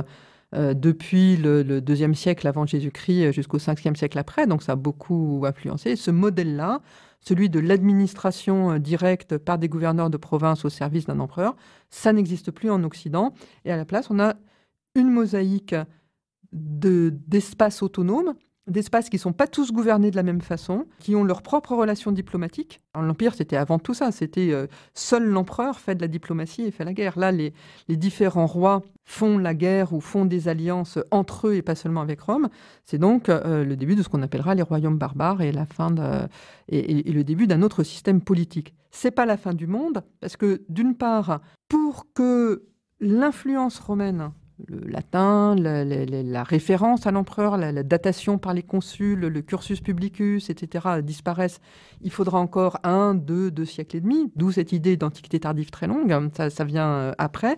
euh, depuis le, le deuxième siècle avant Jésus-Christ jusqu'au cinquième siècle après, donc ça a beaucoup influencé. Ce modèle-là, celui de l'administration directe par des gouverneurs de province au service d'un empereur, ça n'existe plus en Occident. Et à la place, on a une mosaïque d'espaces de, autonomes, d'espaces qui ne sont pas tous gouvernés de la même façon, qui ont leurs propres relations diplomatiques. L'Empire, c'était avant tout ça, c'était euh, seul l'empereur fait de la diplomatie et fait la guerre. Là, les, les différents rois font la guerre ou font des alliances entre eux et pas seulement avec Rome. C'est donc euh, le début de ce qu'on appellera les royaumes barbares et, la fin de, et, et, et le début d'un autre système politique. Ce n'est pas la fin du monde, parce que d'une part, pour que l'influence romaine, le latin, la, la, la référence à l'empereur, la, la datation par les consuls, le cursus publicus, et cetera disparaissent, il faudra encore un, deux, deux siècles et demi, d'où cette idée d'antiquité tardive très longue, ça, ça vient après.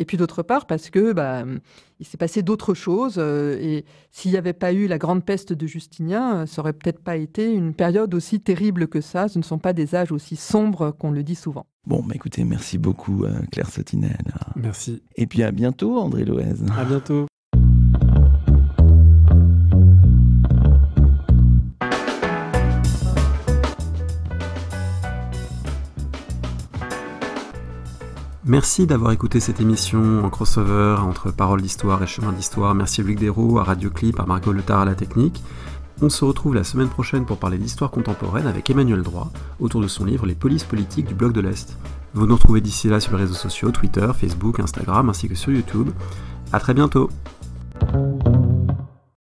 Et puis d'autre part, parce que bah, il s'est passé d'autres choses, euh, et s'il n'y avait pas eu la grande peste de Justinien, ça n'aurait peut-être pas été une période aussi terrible que ça, ce ne sont pas des âges aussi sombres qu'on le dit souvent. Bon, bah écoutez, merci beaucoup euh, Claire Sotinel. Merci. Et puis à bientôt André Loez. À bientôt. Merci d'avoir écouté cette émission en crossover entre Paroles d'Histoire et Chemin d'Histoire. Merci à Luc Daireaux, à Radio Clip, à Margot Letard à la technique. On se retrouve la semaine prochaine pour parler d'histoire contemporaine avec Emmanuel Droit, autour de son livre Les polices politiques du Bloc de l'Est. Vous nous retrouvez d'ici là sur les réseaux sociaux, Twitter, Facebook, Instagram, ainsi que sur YouTube. À très bientôt.